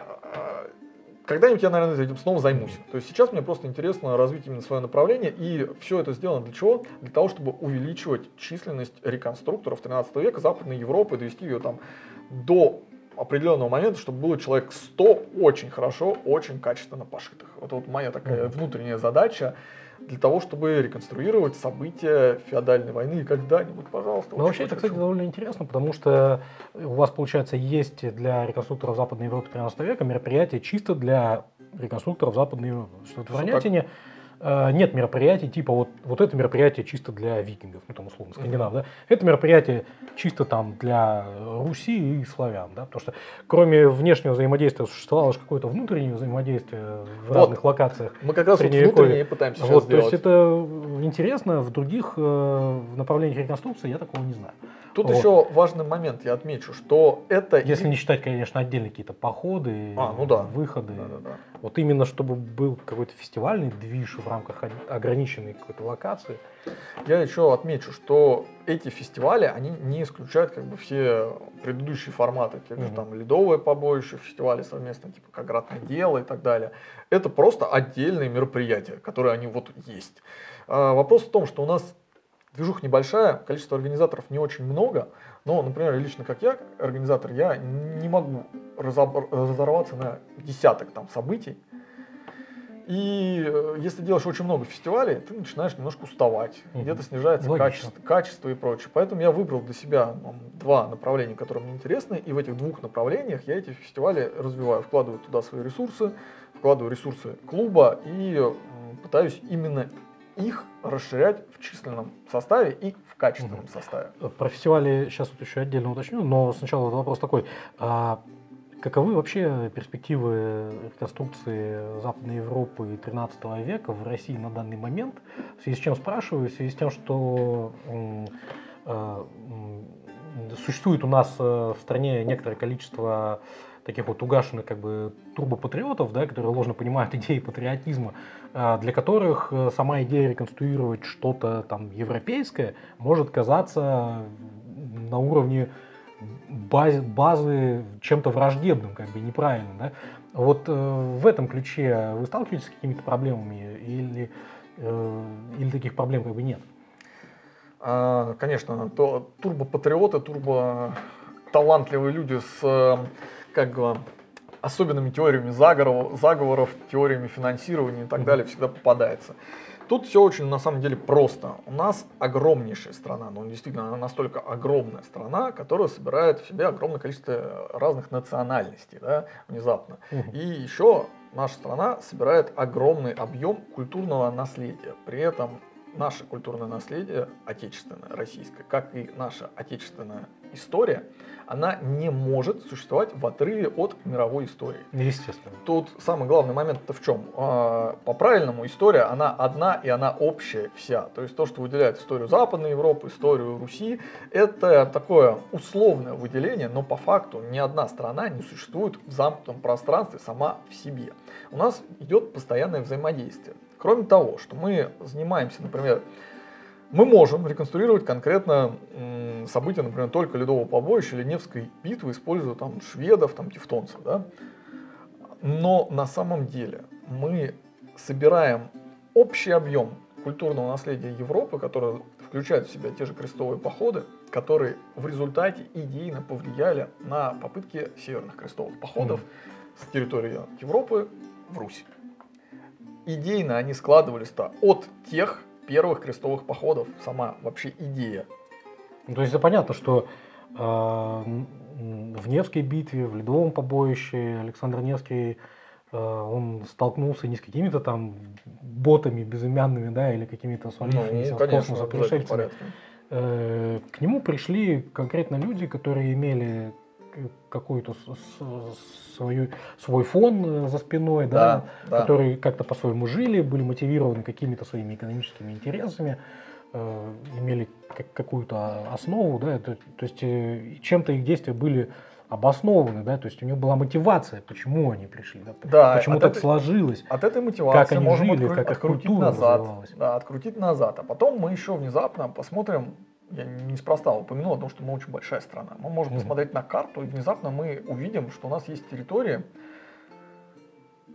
Когда-нибудь я, наверное, этим снова займусь. То есть сейчас мне просто интересно развить именно свое направление. И все это сделано для чего? Для того, чтобы увеличивать численность реконструкторов 13 века Западной Европы, довести ее там до определенного момента, чтобы было человек 100 очень хорошо, очень качественно пошитых. Это вот моя такая внутренняя задача для того, чтобы реконструировать события феодальной войны когда-нибудь, пожалуйста. Ну, вообще, это, кстати, довольно интересно, потому что у вас, получается, есть для реконструкторов Западной Европы 13 века мероприятия чисто для реконструкторов Западной Европы. Что-то в ронятине нет мероприятий типа вот это мероприятие чисто для викингов, там условно скандинав, да? Это мероприятие чисто там для Руси и славян, да? Потому что кроме внешнего взаимодействия существовало же какое-то внутреннее взаимодействие в разных локациях. Мы как раз внутреннее пытаемся сейчас сделать. То есть это интересно, в других направлениях реконструкции я такого не знаю. Тут еще важный момент, я отмечу, что это... Если не считать, конечно, отдельные какие-то походы, выходы. Вот именно, чтобы был какой-то фестивальный движ в рамках ограниченной какой-то локации. Я еще отмечу, что эти фестивали, они не исключают как бы все предыдущие форматы, те же там ледовые побоища, фестивали совместные, типа как «Ратное дело» и так далее. Это просто отдельные мероприятия, которые они вот есть. Вопрос в том, что у нас движуха небольшая, количество организаторов не очень много, но, например, лично как я, организатор, я не могу разорваться на десяток там событий. И если делаешь очень много фестивалей, ты начинаешь немножко уставать, где-то снижается качество и прочее. Поэтому я выбрал для себя два направления, которые мне интересны, и в этих двух направлениях я эти фестивали развиваю, вкладываю туда свои ресурсы, вкладываю ресурсы клуба и пытаюсь именно их расширять в численном составе и в качественном составе. Про фестивали сейчас вот еще отдельно уточню, но сначала вопрос такой. Каковы вообще перспективы реконструкции Западной Европы XIII века в России на данный момент? В связи с чем спрашиваю? В связи с тем, что существует у нас в стране некоторое количество таких вот угашенных как бы турбопатриотов, да, которые ложно понимают идеи патриотизма, для которых сама идея реконструировать что-то там европейское может казаться на уровне базы чем-то враждебным, как бы неправильным. Да? Вот в этом ключе вы сталкиваетесь с какими-то проблемами или таких проблем как бы нет? Конечно, то турбопатриоты, турботалантливые люди с как бы особенными теориями заговоров, теориями финансирования и так далее всегда попадается. Тут все очень, на самом деле, просто. У нас огромнейшая страна, ну, действительно, она настолько огромная страна, которая собирает в себе огромное количество разных национальностей, да, внезапно. И еще наша страна собирает огромный объем культурного наследия. При этом наше культурное наследие, отечественное, российское, как и наша отечественная история, она не может существовать в отрыве от мировой истории. Естественно. Тут самый главный момент-то в чем? По-правильному история, она одна и она общая вся. То есть то, что выделяет историю Западной Европы, историю Руси, это такое условное выделение, но по факту ни одна страна не существует в замкнутом пространстве сама в себе. У нас идет постоянное взаимодействие. Кроме того, что мы занимаемся, например, мы можем реконструировать конкретно события, например, только ледового побоища или Невской битвы, используя там шведов, там тевтонцев, да? Но на самом деле мы собираем общий объем культурного наследия Европы, которое включает в себя те же крестовые походы, которые в результате идейно повлияли на попытки северных крестовых походов с территории Европы в Русь. Идейно они складывались-то от тех первых крестовых походов, сама вообще идея. То есть, понятно, что в Невской битве, в ледовом побоище Александр Невский, он столкнулся не с какими-то там ботами безымянными, да, или какими-то свалившимися в космос пришельцами. К нему пришли конкретно люди, которые имели какой-то свой фон за спиной, да. Которые как-то по-своему жили, были мотивированы какими-то своими экономическими интересами, имели какую-то основу, да, то есть чем-то их действия были обоснованы, да, то есть у них была мотивация, почему они пришли, да, почему так сложилось, от этой мотивации как они жили, как их культура назад, да, открутить назад, а потом мы еще внезапно посмотрим. Я неспроста упомянул о том, что мы очень большая страна. Мы можем посмотреть на карту, и внезапно мы увидим, что у нас есть территории,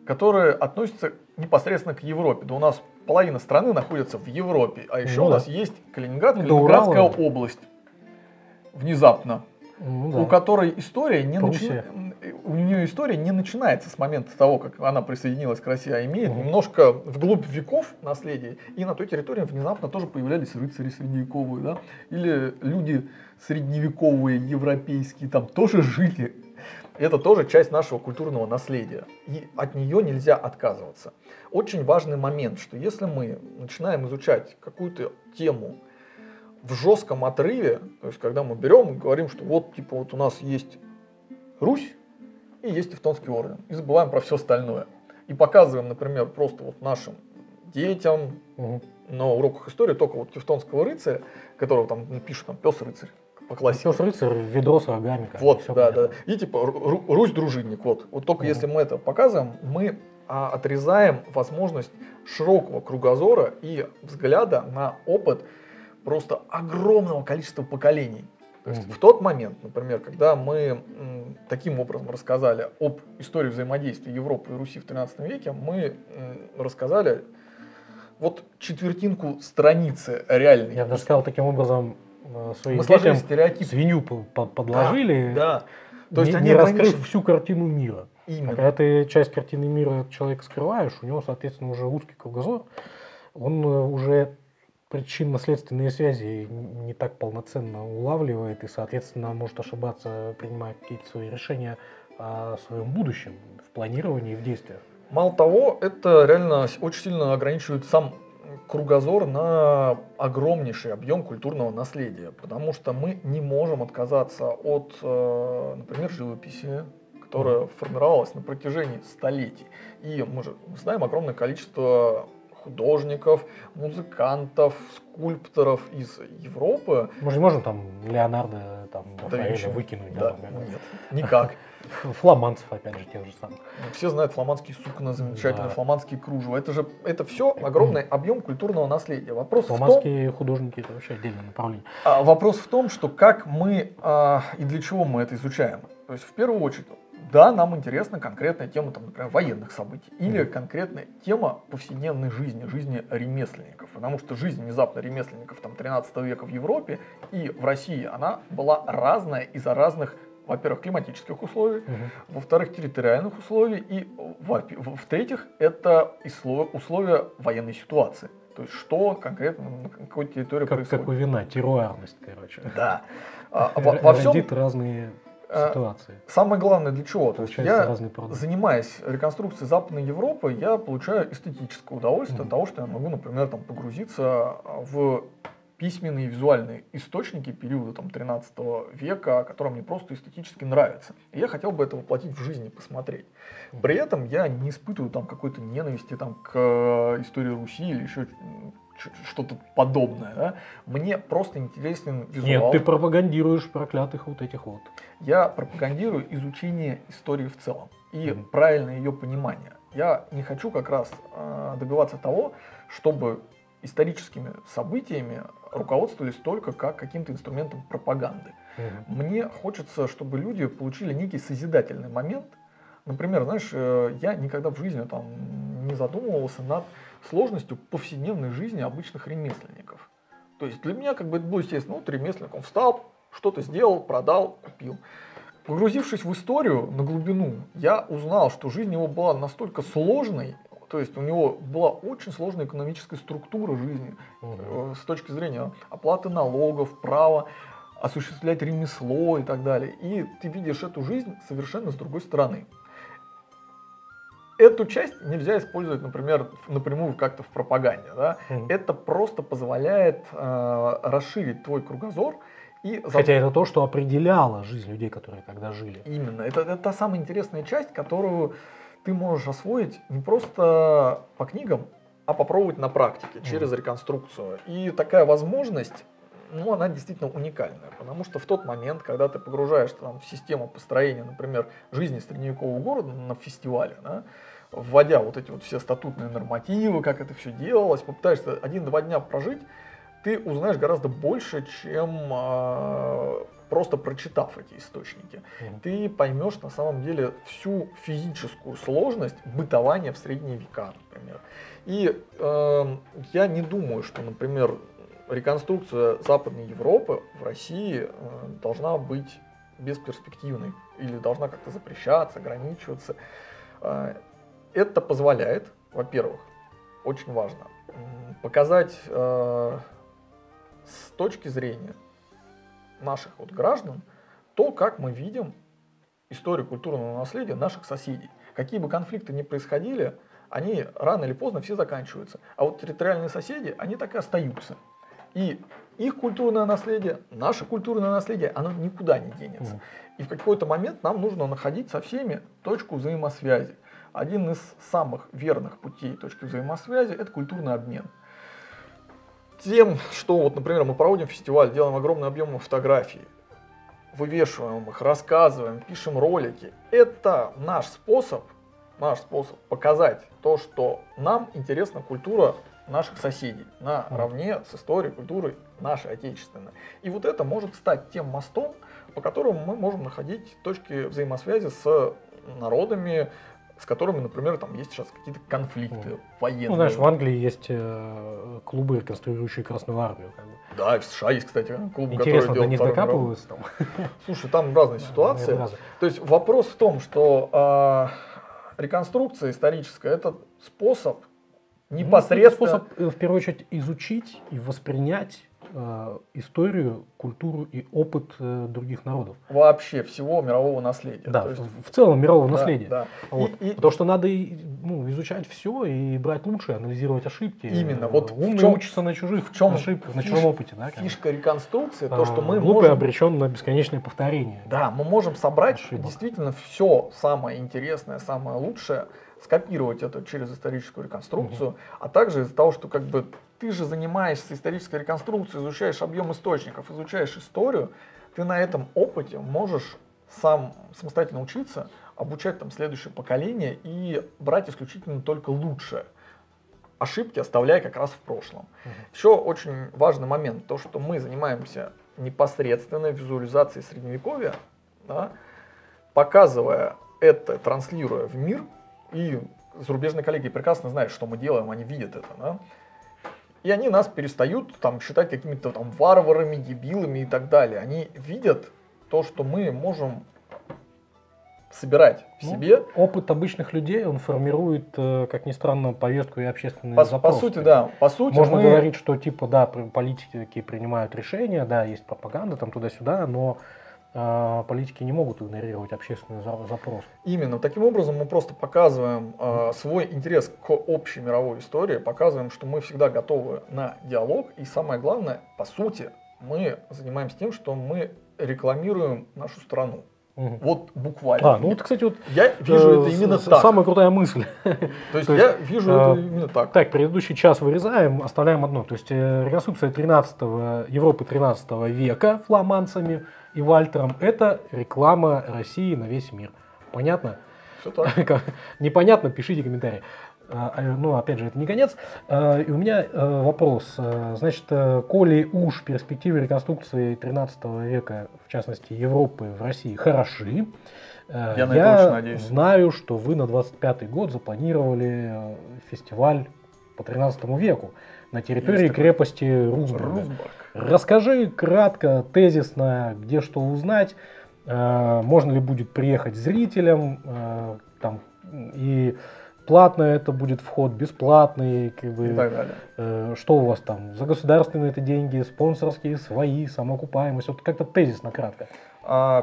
которые относятся непосредственно к Европе. Да у нас половина страны находится в Европе, а еще у нас есть Калининград, Калининградская область. Внезапно. У которой история не у нее история не начинается с момента того, как она присоединилась к России, а имеет немножко вглубь веков наследие. И на той территории внезапно тоже появлялись рыцари средневековые, да? Или люди средневековые, европейские, там тоже жили. Это тоже часть нашего культурного наследия. И от нее нельзя отказываться. Очень важный момент, что если мы начинаем изучать какую-то тему в жестком отрыве, то есть когда мы берем и говорим, что вот типа вот у нас есть Русь и есть Тевтонский орден, и забываем про все остальное. И показываем, например, просто вот нашим детям на уроках истории только вот Тевтонского рыцаря, которого там пишут там пес-рыцарь по классике. Пес-рыцарь, ведро с рогами. Вот, да. И типа Русь-дружинник. Вот только если мы это показываем, мы а отрезаем возможность широкого кругозора и взгляда на опыт просто огромного количества поколений. То есть в тот момент, например, когда мы таким образом рассказали об истории взаимодействия Европы и Руси в XIII веке, мы рассказали вот четвертинку страницы реальной. Я бы даже сказал, таким образом своим детям свинью подложили, да. То есть они раскрыли всю картину мира. Именно. А когда ты часть картины мира от человека скрываешь, у него, соответственно, уже узкий кругозор, он уже причинно-следственные связи не так полноценно улавливает и, соответственно, может ошибаться, принимая какие-то свои решения о своем будущем, в планировании и в действиях. Мало того, это реально очень сильно ограничивает сам кругозор на огромнейший объем культурного наследия, потому что мы не можем отказаться от, например, живописи, которая формировалась на протяжении столетий. И мы же знаем огромное количество художников, музыкантов, скульпторов из Европы. Мы же не можем там Леонардо, Рафаэля выкинуть. Да, нет, никак. Фламандцев, опять же, тех же самых. Все знают фламандские сукна, замечательные фламандские кружева. Это все огромный объем культурного наследия. Вопрос фламандские художники — это вообще отдельное направление. Вопрос в том, что как мы и для чего мы это изучаем. То есть в первую очередь, да, нам интересна конкретная тема, например, военных событий или конкретная тема повседневной жизни, жизни ремесленников. Потому что жизнь внезапно ремесленников XIII века в Европе и в России, она была разная из-за разных, во-первых, климатических условий, во-вторых, территориальных условий, и в-третьих, это условия военной ситуации. То есть, что конкретно на какой территории происходит. Как у вина, теруарность, короче. Да. Родит разные ситуации. Самое главное для чего? То есть я, занимаясь реконструкцией Западной Европы, я получаю эстетическое удовольствие от того, что я могу, например, погрузиться в письменные визуальные источники периода XIII века, которые мне просто эстетически нравятся. И я хотел бы это воплотить в жизни, посмотреть. При этом я не испытываю какой-то ненависти к истории Руси или еще что-то подобное. Да? Мне просто интересен визуал. Нет, ты пропагандируешь проклятых вот этих вот. Я пропагандирую изучение истории в целом и правильное ее понимание. Я не хочу как раз добиваться того, чтобы историческими событиями руководствовались только как каким-то инструментом пропаганды. Мне хочется, чтобы люди получили некий созидательный момент. Например, знаешь, я никогда в жизни не задумывался над сложностью повседневной жизни обычных ремесленников. То есть для меня это было естественно. Вот ремесленник, он встал, что-то сделал, продал, купил. Погрузившись в историю на глубину, я узнал, что жизнь его была настолько сложной. То есть у него была очень сложная экономическая структура жизни с точки зрения оплаты налогов, права осуществлять ремесло и так далее. И ты видишь эту жизнь совершенно с другой стороны. Эту часть нельзя использовать, например, напрямую как-то в пропаганде. Да? Это просто позволяет расширить твой кругозор. Хотя это то, что определяло жизнь людей, которые тогда жили. Именно. Это та самая интересная часть, которую ты можешь освоить не просто по книгам, а попробовать на практике, через реконструкцию. И такая возможность, она действительно уникальная, потому что в тот момент, когда ты погружаешься в систему построения, например, жизни средневекового города на фестивале, да, вводя вот эти вот все статутные нормативы, как это все делалось, попытаешься 1-2 дня прожить, ты узнаешь гораздо больше, чем просто прочитав эти источники. Ты поймешь на самом деле всю физическую сложность бытования в средние века, например. И я не думаю, что, например, реконструкция Западной Европы в России должна быть бесперспективной или должна как-то запрещаться, ограничиваться. Это позволяет, во-первых, очень важно, показать с точки зрения наших граждан то, как мы видим историю культурного наследия наших соседей. Какие бы конфликты ни происходили, они рано или поздно все заканчиваются. А вот территориальные соседи, они так и остаются. И их культурное наследие, наше культурное наследие, оно никуда не денется. И в какой-то момент нам нужно находить со всеми точку взаимосвязи. Один из самых верных путей точки взаимосвязи – это культурный обмен. Тем, что, вот, например, мы проводим фестиваль, делаем огромный объем фотографий, вывешиваем их, рассказываем, пишем ролики. Это наш способ наш способ показать то, что нам интересна культура наших соседей, наравне с историей, культурой нашей отечественной. И вот это может стать тем мостом, по которому мы можем находить точки взаимосвязи с народами, с которыми, например, там есть сейчас какие-то конфликты военные. Ну, знаешь, в Англии есть клубы, реконструирующие Красную Армию. Да, и в США есть, кстати, клуб, который делает Вторую мировую. Слушай, там разные ситуации. То есть вопрос в том, что реконструкция историческая – это способ непосредственно… Способ, в первую очередь, изучить и воспринять историю, культуру и опыт других народов. Вообще всего мирового наследия. Да, есть... в целом мирового наследия. Да. Вот. Потому что надо изучать все и брать лучшее, анализировать ошибки. Именно. Вот умные учатся на чужих ошибках, на чужом опыте. Да, фишка реконструкции, то, что мы глупый обречен на бесконечное повторение. Да, мы можем собрать действительно все самое интересное, самое лучшее, скопировать это через историческую реконструкцию, а также из-за того, что как бы ты же занимаешься исторической реконструкцией, изучаешь объем источников, изучаешь историю, ты на этом опыте можешь самостоятельно учиться, обучать там следующее поколение и брать исключительно только лучшее. Ошибки оставляя как раз в прошлом. Еще очень важный момент, то, что мы занимаемся непосредственной визуализацией средневековья, да, показывая это, транслируя в мир. И зарубежные коллеги прекрасно знают, что мы делаем, они видят это. Да? И они нас перестают там считать какими-то там варварами, дебилами и так далее. Они видят то, что мы можем собирать в себе. Опыт обычных людей, он формирует, как ни странно, повестку и общественные запросы. По сути, да. По сути, можно говорить, что типа, да, политики принимают решения, да, есть пропаганда там туда-сюда, но... политики не могут игнорировать общественный запрос. Именно. Таким образом мы просто показываем свой интерес к общей мировой истории, показываем, что мы всегда готовы на диалог. И самое главное, по сути, мы занимаемся тем, что мы рекламируем нашу страну. Вот буквально. Я вижу это именно так. Самая крутая мысль. То есть я вижу это именно так. Так, предыдущий час вырезаем, оставляем одно. То есть реконструкция Европы 13 века фламандцами и Вальтером – это реклама России на весь мир. Понятно? Все так. Непонятно, пишите комментарии. Ну, опять же, это не конец. И у меня вопрос. Значит, коли уж перспективы реконструкции 13 века, в частности, Европы в России, хороши, я знаю, что вы на 25-й год запланировали фестиваль по 13 веку на территории крепости Рузбург. Расскажи кратко, тезисно, где что узнать, можно ли будет приехать зрителям, там, и платно это будет вход, бесплатный, как бы, и так далее. Что у вас там, за государственные это деньги, спонсорские, свои, самоокупаемость, вот как-то тезисно, кратко.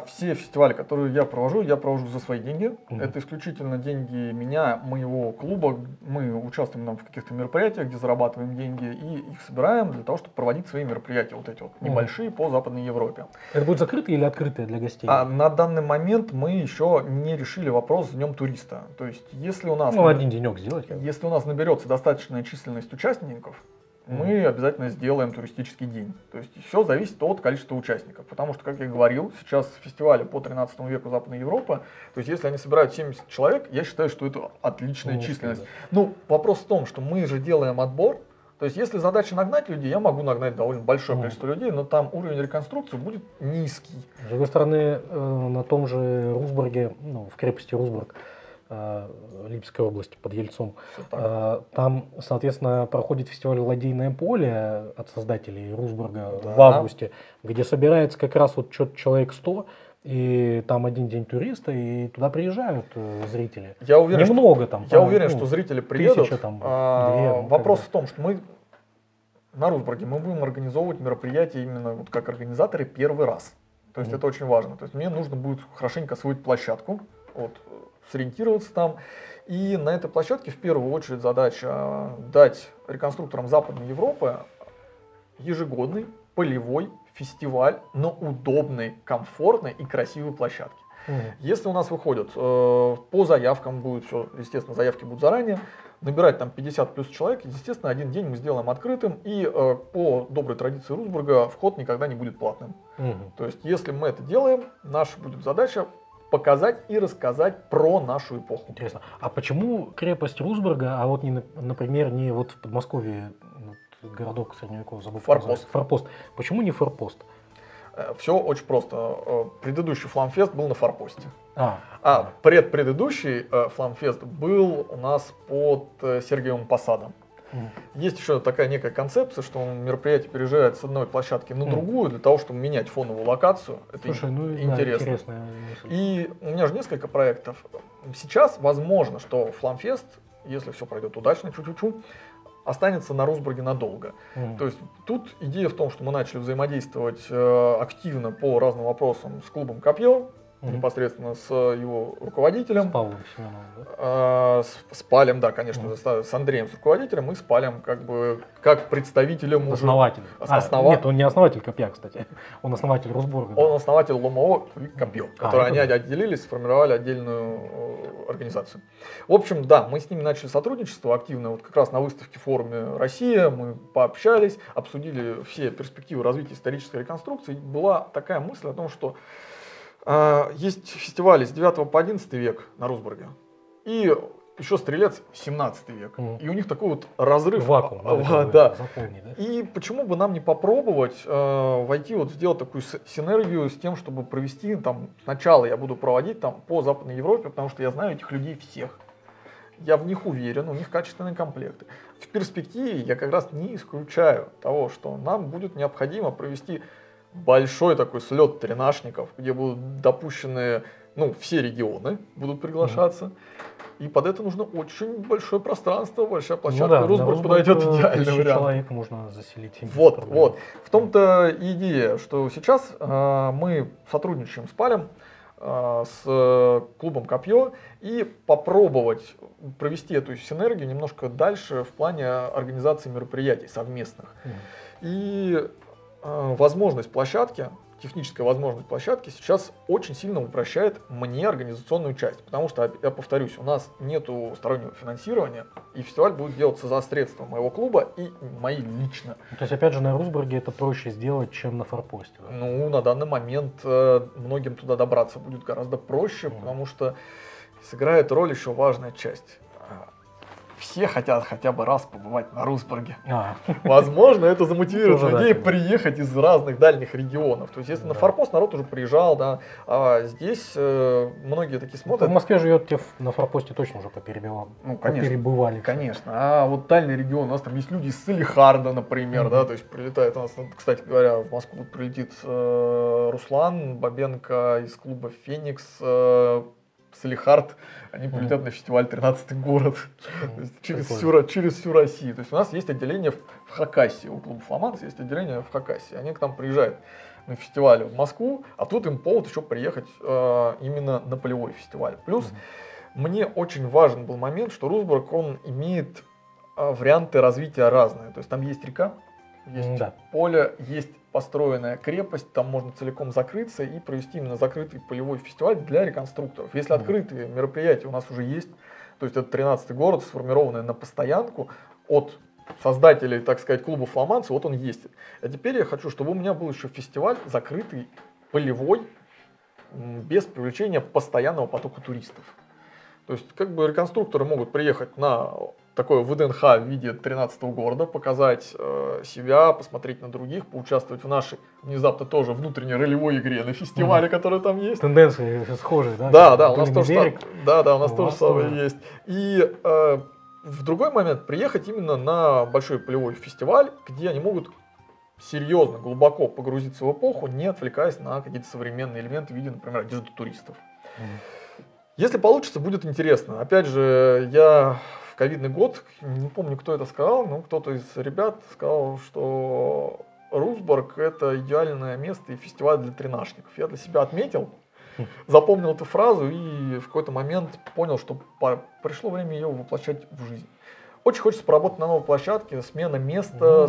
Все фестивали, которые я провожу за свои деньги. Это исключительно деньги меня, моего клуба. Мы участвуем в каких-то мероприятиях, где зарабатываем деньги и их собираем для того, чтобы проводить свои мероприятия, вот эти вот небольшие по Западной Европе. Это будет закрытые или открытые для гостей? На данный момент мы еще не решили вопрос с днем туриста. То есть, если у нас один денек сделать. Если у нас наберется достаточная численность участников, мы обязательно сделаем туристический день. То есть все зависит от количества участников. Потому что, как я говорил, сейчас фестивали по 13 веку Западной Европы, то есть если они собирают 70 человек, я считаю, что это отличная численность. Ну, вопрос в том, что мы же делаем отбор. То есть если задача нагнать людей, я могу нагнать довольно большое количество людей, но там уровень реконструкции будет низкий. С другой стороны, на том же Рузбурге, в крепости Рузбург, Липецкой области, под Ельцом. Там, соответственно, проходит фестиваль «Ладейное поле» от создателей Рузбурга в августе, где собирается как раз вот человек 100, и там один день туриста, и туда приезжают зрители. Я уверен, что зрители приедут. Вопрос в том, что мы на Рузбурге будем организовывать мероприятия именно вот как организаторы первый раз. То есть это очень важно. То есть мне нужно будет хорошенько освоить площадку, сориентироваться там. И на этой площадке в первую очередь задача дать реконструкторам Западной Европы ежегодный полевой фестиваль на удобной, комфортной и красивой площадке. Если у нас выходят по заявкам, будет все, естественно, заявки будут заранее, набирать там 50 плюс человек, естественно, один день мы сделаем открытым, и по доброй традиции Рузбурга вход никогда не будет платным. То есть, если мы это делаем, наша будет задача показать и рассказать про нашу эпоху. Интересно. А почему крепость Рузбурга, а вот, не, например, не вот в Подмосковье вот городок средневекового, забыл, Форпост. Форпост. Почему не Форпост? Все очень просто. Предыдущий Фламфест был на Форпосте. А предыдущий Фламфест был у нас под Сергиевым Посадом. Есть еще такая некая концепция, что мероприятие переезжает с одной площадки на другую для того, чтобы менять фоновую локацию. Это интересно. Да, и у меня же несколько проектов. Сейчас возможно, что Фламфест, если все пройдет удачно, останется на Рузбурге надолго. То есть тут идея в том, что мы начали взаимодействовать активно по разным вопросам с клубом «Копье», непосредственно с его руководителем. С Павлом Семеновым, да? С Палем, да, конечно, с Андреем, с руководителем, и с Палем как представителем уже. Основатель. Нет, он не основатель Копья, кстати. Он основатель Рузбурга. Он основатель ЛОМО Копье, который они отделились, сформировали отдельную организацию. В общем, да, мы с ними начали сотрудничество активно. Вот как раз на выставке форуме «Россия» мы пообщались, обсудили все перспективы развития исторической реконструкции. Была такая мысль о том, что есть фестивали с 9 по 11 век на Рузбурге, и еще стрелец 17 век. И у них такой вот разрыв. Вакуум. Запомни, да? И почему бы нам не попробовать войти, вот сделать такую синергию с тем, чтобы провести, там, сначала я буду проводить там по Западной Европе, потому что я знаю этих людей всех. Я в них уверен, у них качественные комплекты. В перспективе я как раз не исключаю того, что нам будет необходимо провести большой такой слет тринашников, где будут допущены, ну, все регионы будут приглашаться. И под это нужно очень большое пространство, большая площадка. Ну да, Рузбург подойдет идеальный вариант. Человек можно заселить. Вот. В том-то идея, что сейчас мы сотрудничаем с Палем, с клубом «Копье», и попробовать провести эту синергию немножко дальше в плане организации мероприятий совместных. И возможность площадки, техническая возможность площадки сейчас очень сильно упрощает мне организационную часть, потому что, я повторюсь, у нас нету стороннего финансирования, и фестиваль будет делаться за средства моего клуба и мои лично. То есть, опять же, на Рузбурге это проще сделать, чем на Форпосте? Да? Ну, на данный момент многим туда добраться будет гораздо проще, потому что сыграет роль еще важная часть. Все хотят хотя бы раз побывать на Рузбурге. Возможно, это замотивирует людей приехать из разных дальних регионов. То есть, если на Форпост народ уже приезжал, да, а здесь многие такие смотрят. В Москве живет, те на Форпосте точно уже поперебивал. Ну, конечно. Поперебывали. Конечно. А вот дальний регион, у нас там есть люди из Салихарда, например, да, то есть прилетает у нас, кстати говоря, в Москву прилетит Руслан Бабенко из клуба «Феникс», Салихард, они прилетят на фестиваль «Тринадцатый город», то есть через всю Россию. То есть у нас есть отделение в Хакасии, у клуба «Фламандс» есть отделение в Хакасии. Они к нам приезжают на фестиваль в Москву, а тут им повод еще приехать именно на полевой фестиваль. Плюс мне очень важен был момент, что Рузбург, он имеет варианты развития разные. То есть там есть река, есть поле, есть построенная крепость, там можно целиком закрыться и провести именно закрытый полевой фестиваль для реконструкторов. Если открытые мероприятия у нас уже есть, то есть это 13-й город, сформированный на постоянку от создателей, так сказать, клуба «Фламандцы», вот он есть. А теперь я хочу, чтобы у меня был еще фестиваль закрытый, полевой, без привлечения постоянного потока туристов. То есть как бы реконструкторы могут приехать на такое ВДНХ в виде 13-го города, показать себя, посмотреть на других, поучаствовать в нашей внезапно тоже внутренней ролевой игре на фестивале, который там есть. Тенденции схожие, да? Да, у нас тоже самое есть. И в другой момент приехать именно на большой полевой фестиваль, где они могут серьезно, глубоко погрузиться в эпоху, не отвлекаясь на какие-то современные элементы в виде, например, одежды туристов. Если получится, будет интересно. Опять же, я в ковидный год, не помню, кто это сказал, но кто-то из ребят сказал, что Рузбург – это идеальное место и фестиваль для тринашников. Я для себя отметил, запомнил эту фразу и в какой-то момент понял, что пришло время ее воплощать в жизнь. Очень хочется поработать на новой площадке, смена места,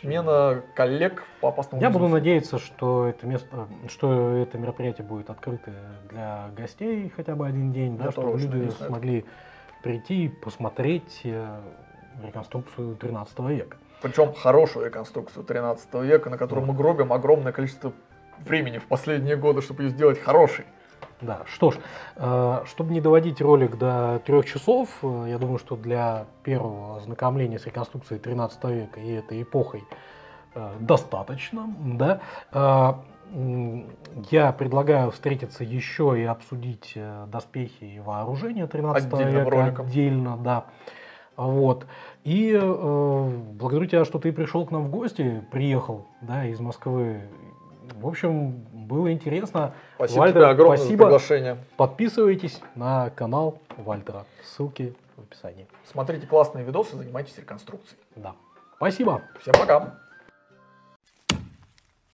смена коллег по опасному бизнесу. Я буду надеяться, что это мероприятие будет открыто для гостей хотя бы один день, да, чтобы люди смогли прийти и посмотреть реконструкцию 13 века. Причем хорошую реконструкцию 13 века, на которую мы гробим огромное количество времени в последние годы, чтобы ее сделать хорошей. Да, что ж, чтобы не доводить ролик до 3 часов, я думаю, что для первого ознакомления с реконструкцией 13 века и этой эпохой достаточно, да. Я предлагаю встретиться еще и обсудить доспехи и вооружение 13 века отдельно, да. Вот. И благодарю тебя, что ты пришел к нам в гости, приехал, да, из Москвы. В общем, было интересно. Спасибо, Вальтер, тебе огромное спасибо за приглашение. Подписывайтесь на канал Вальтера. Ссылки в описании. Смотрите классные видосы, занимайтесь реконструкцией. Да. Спасибо. Всем пока.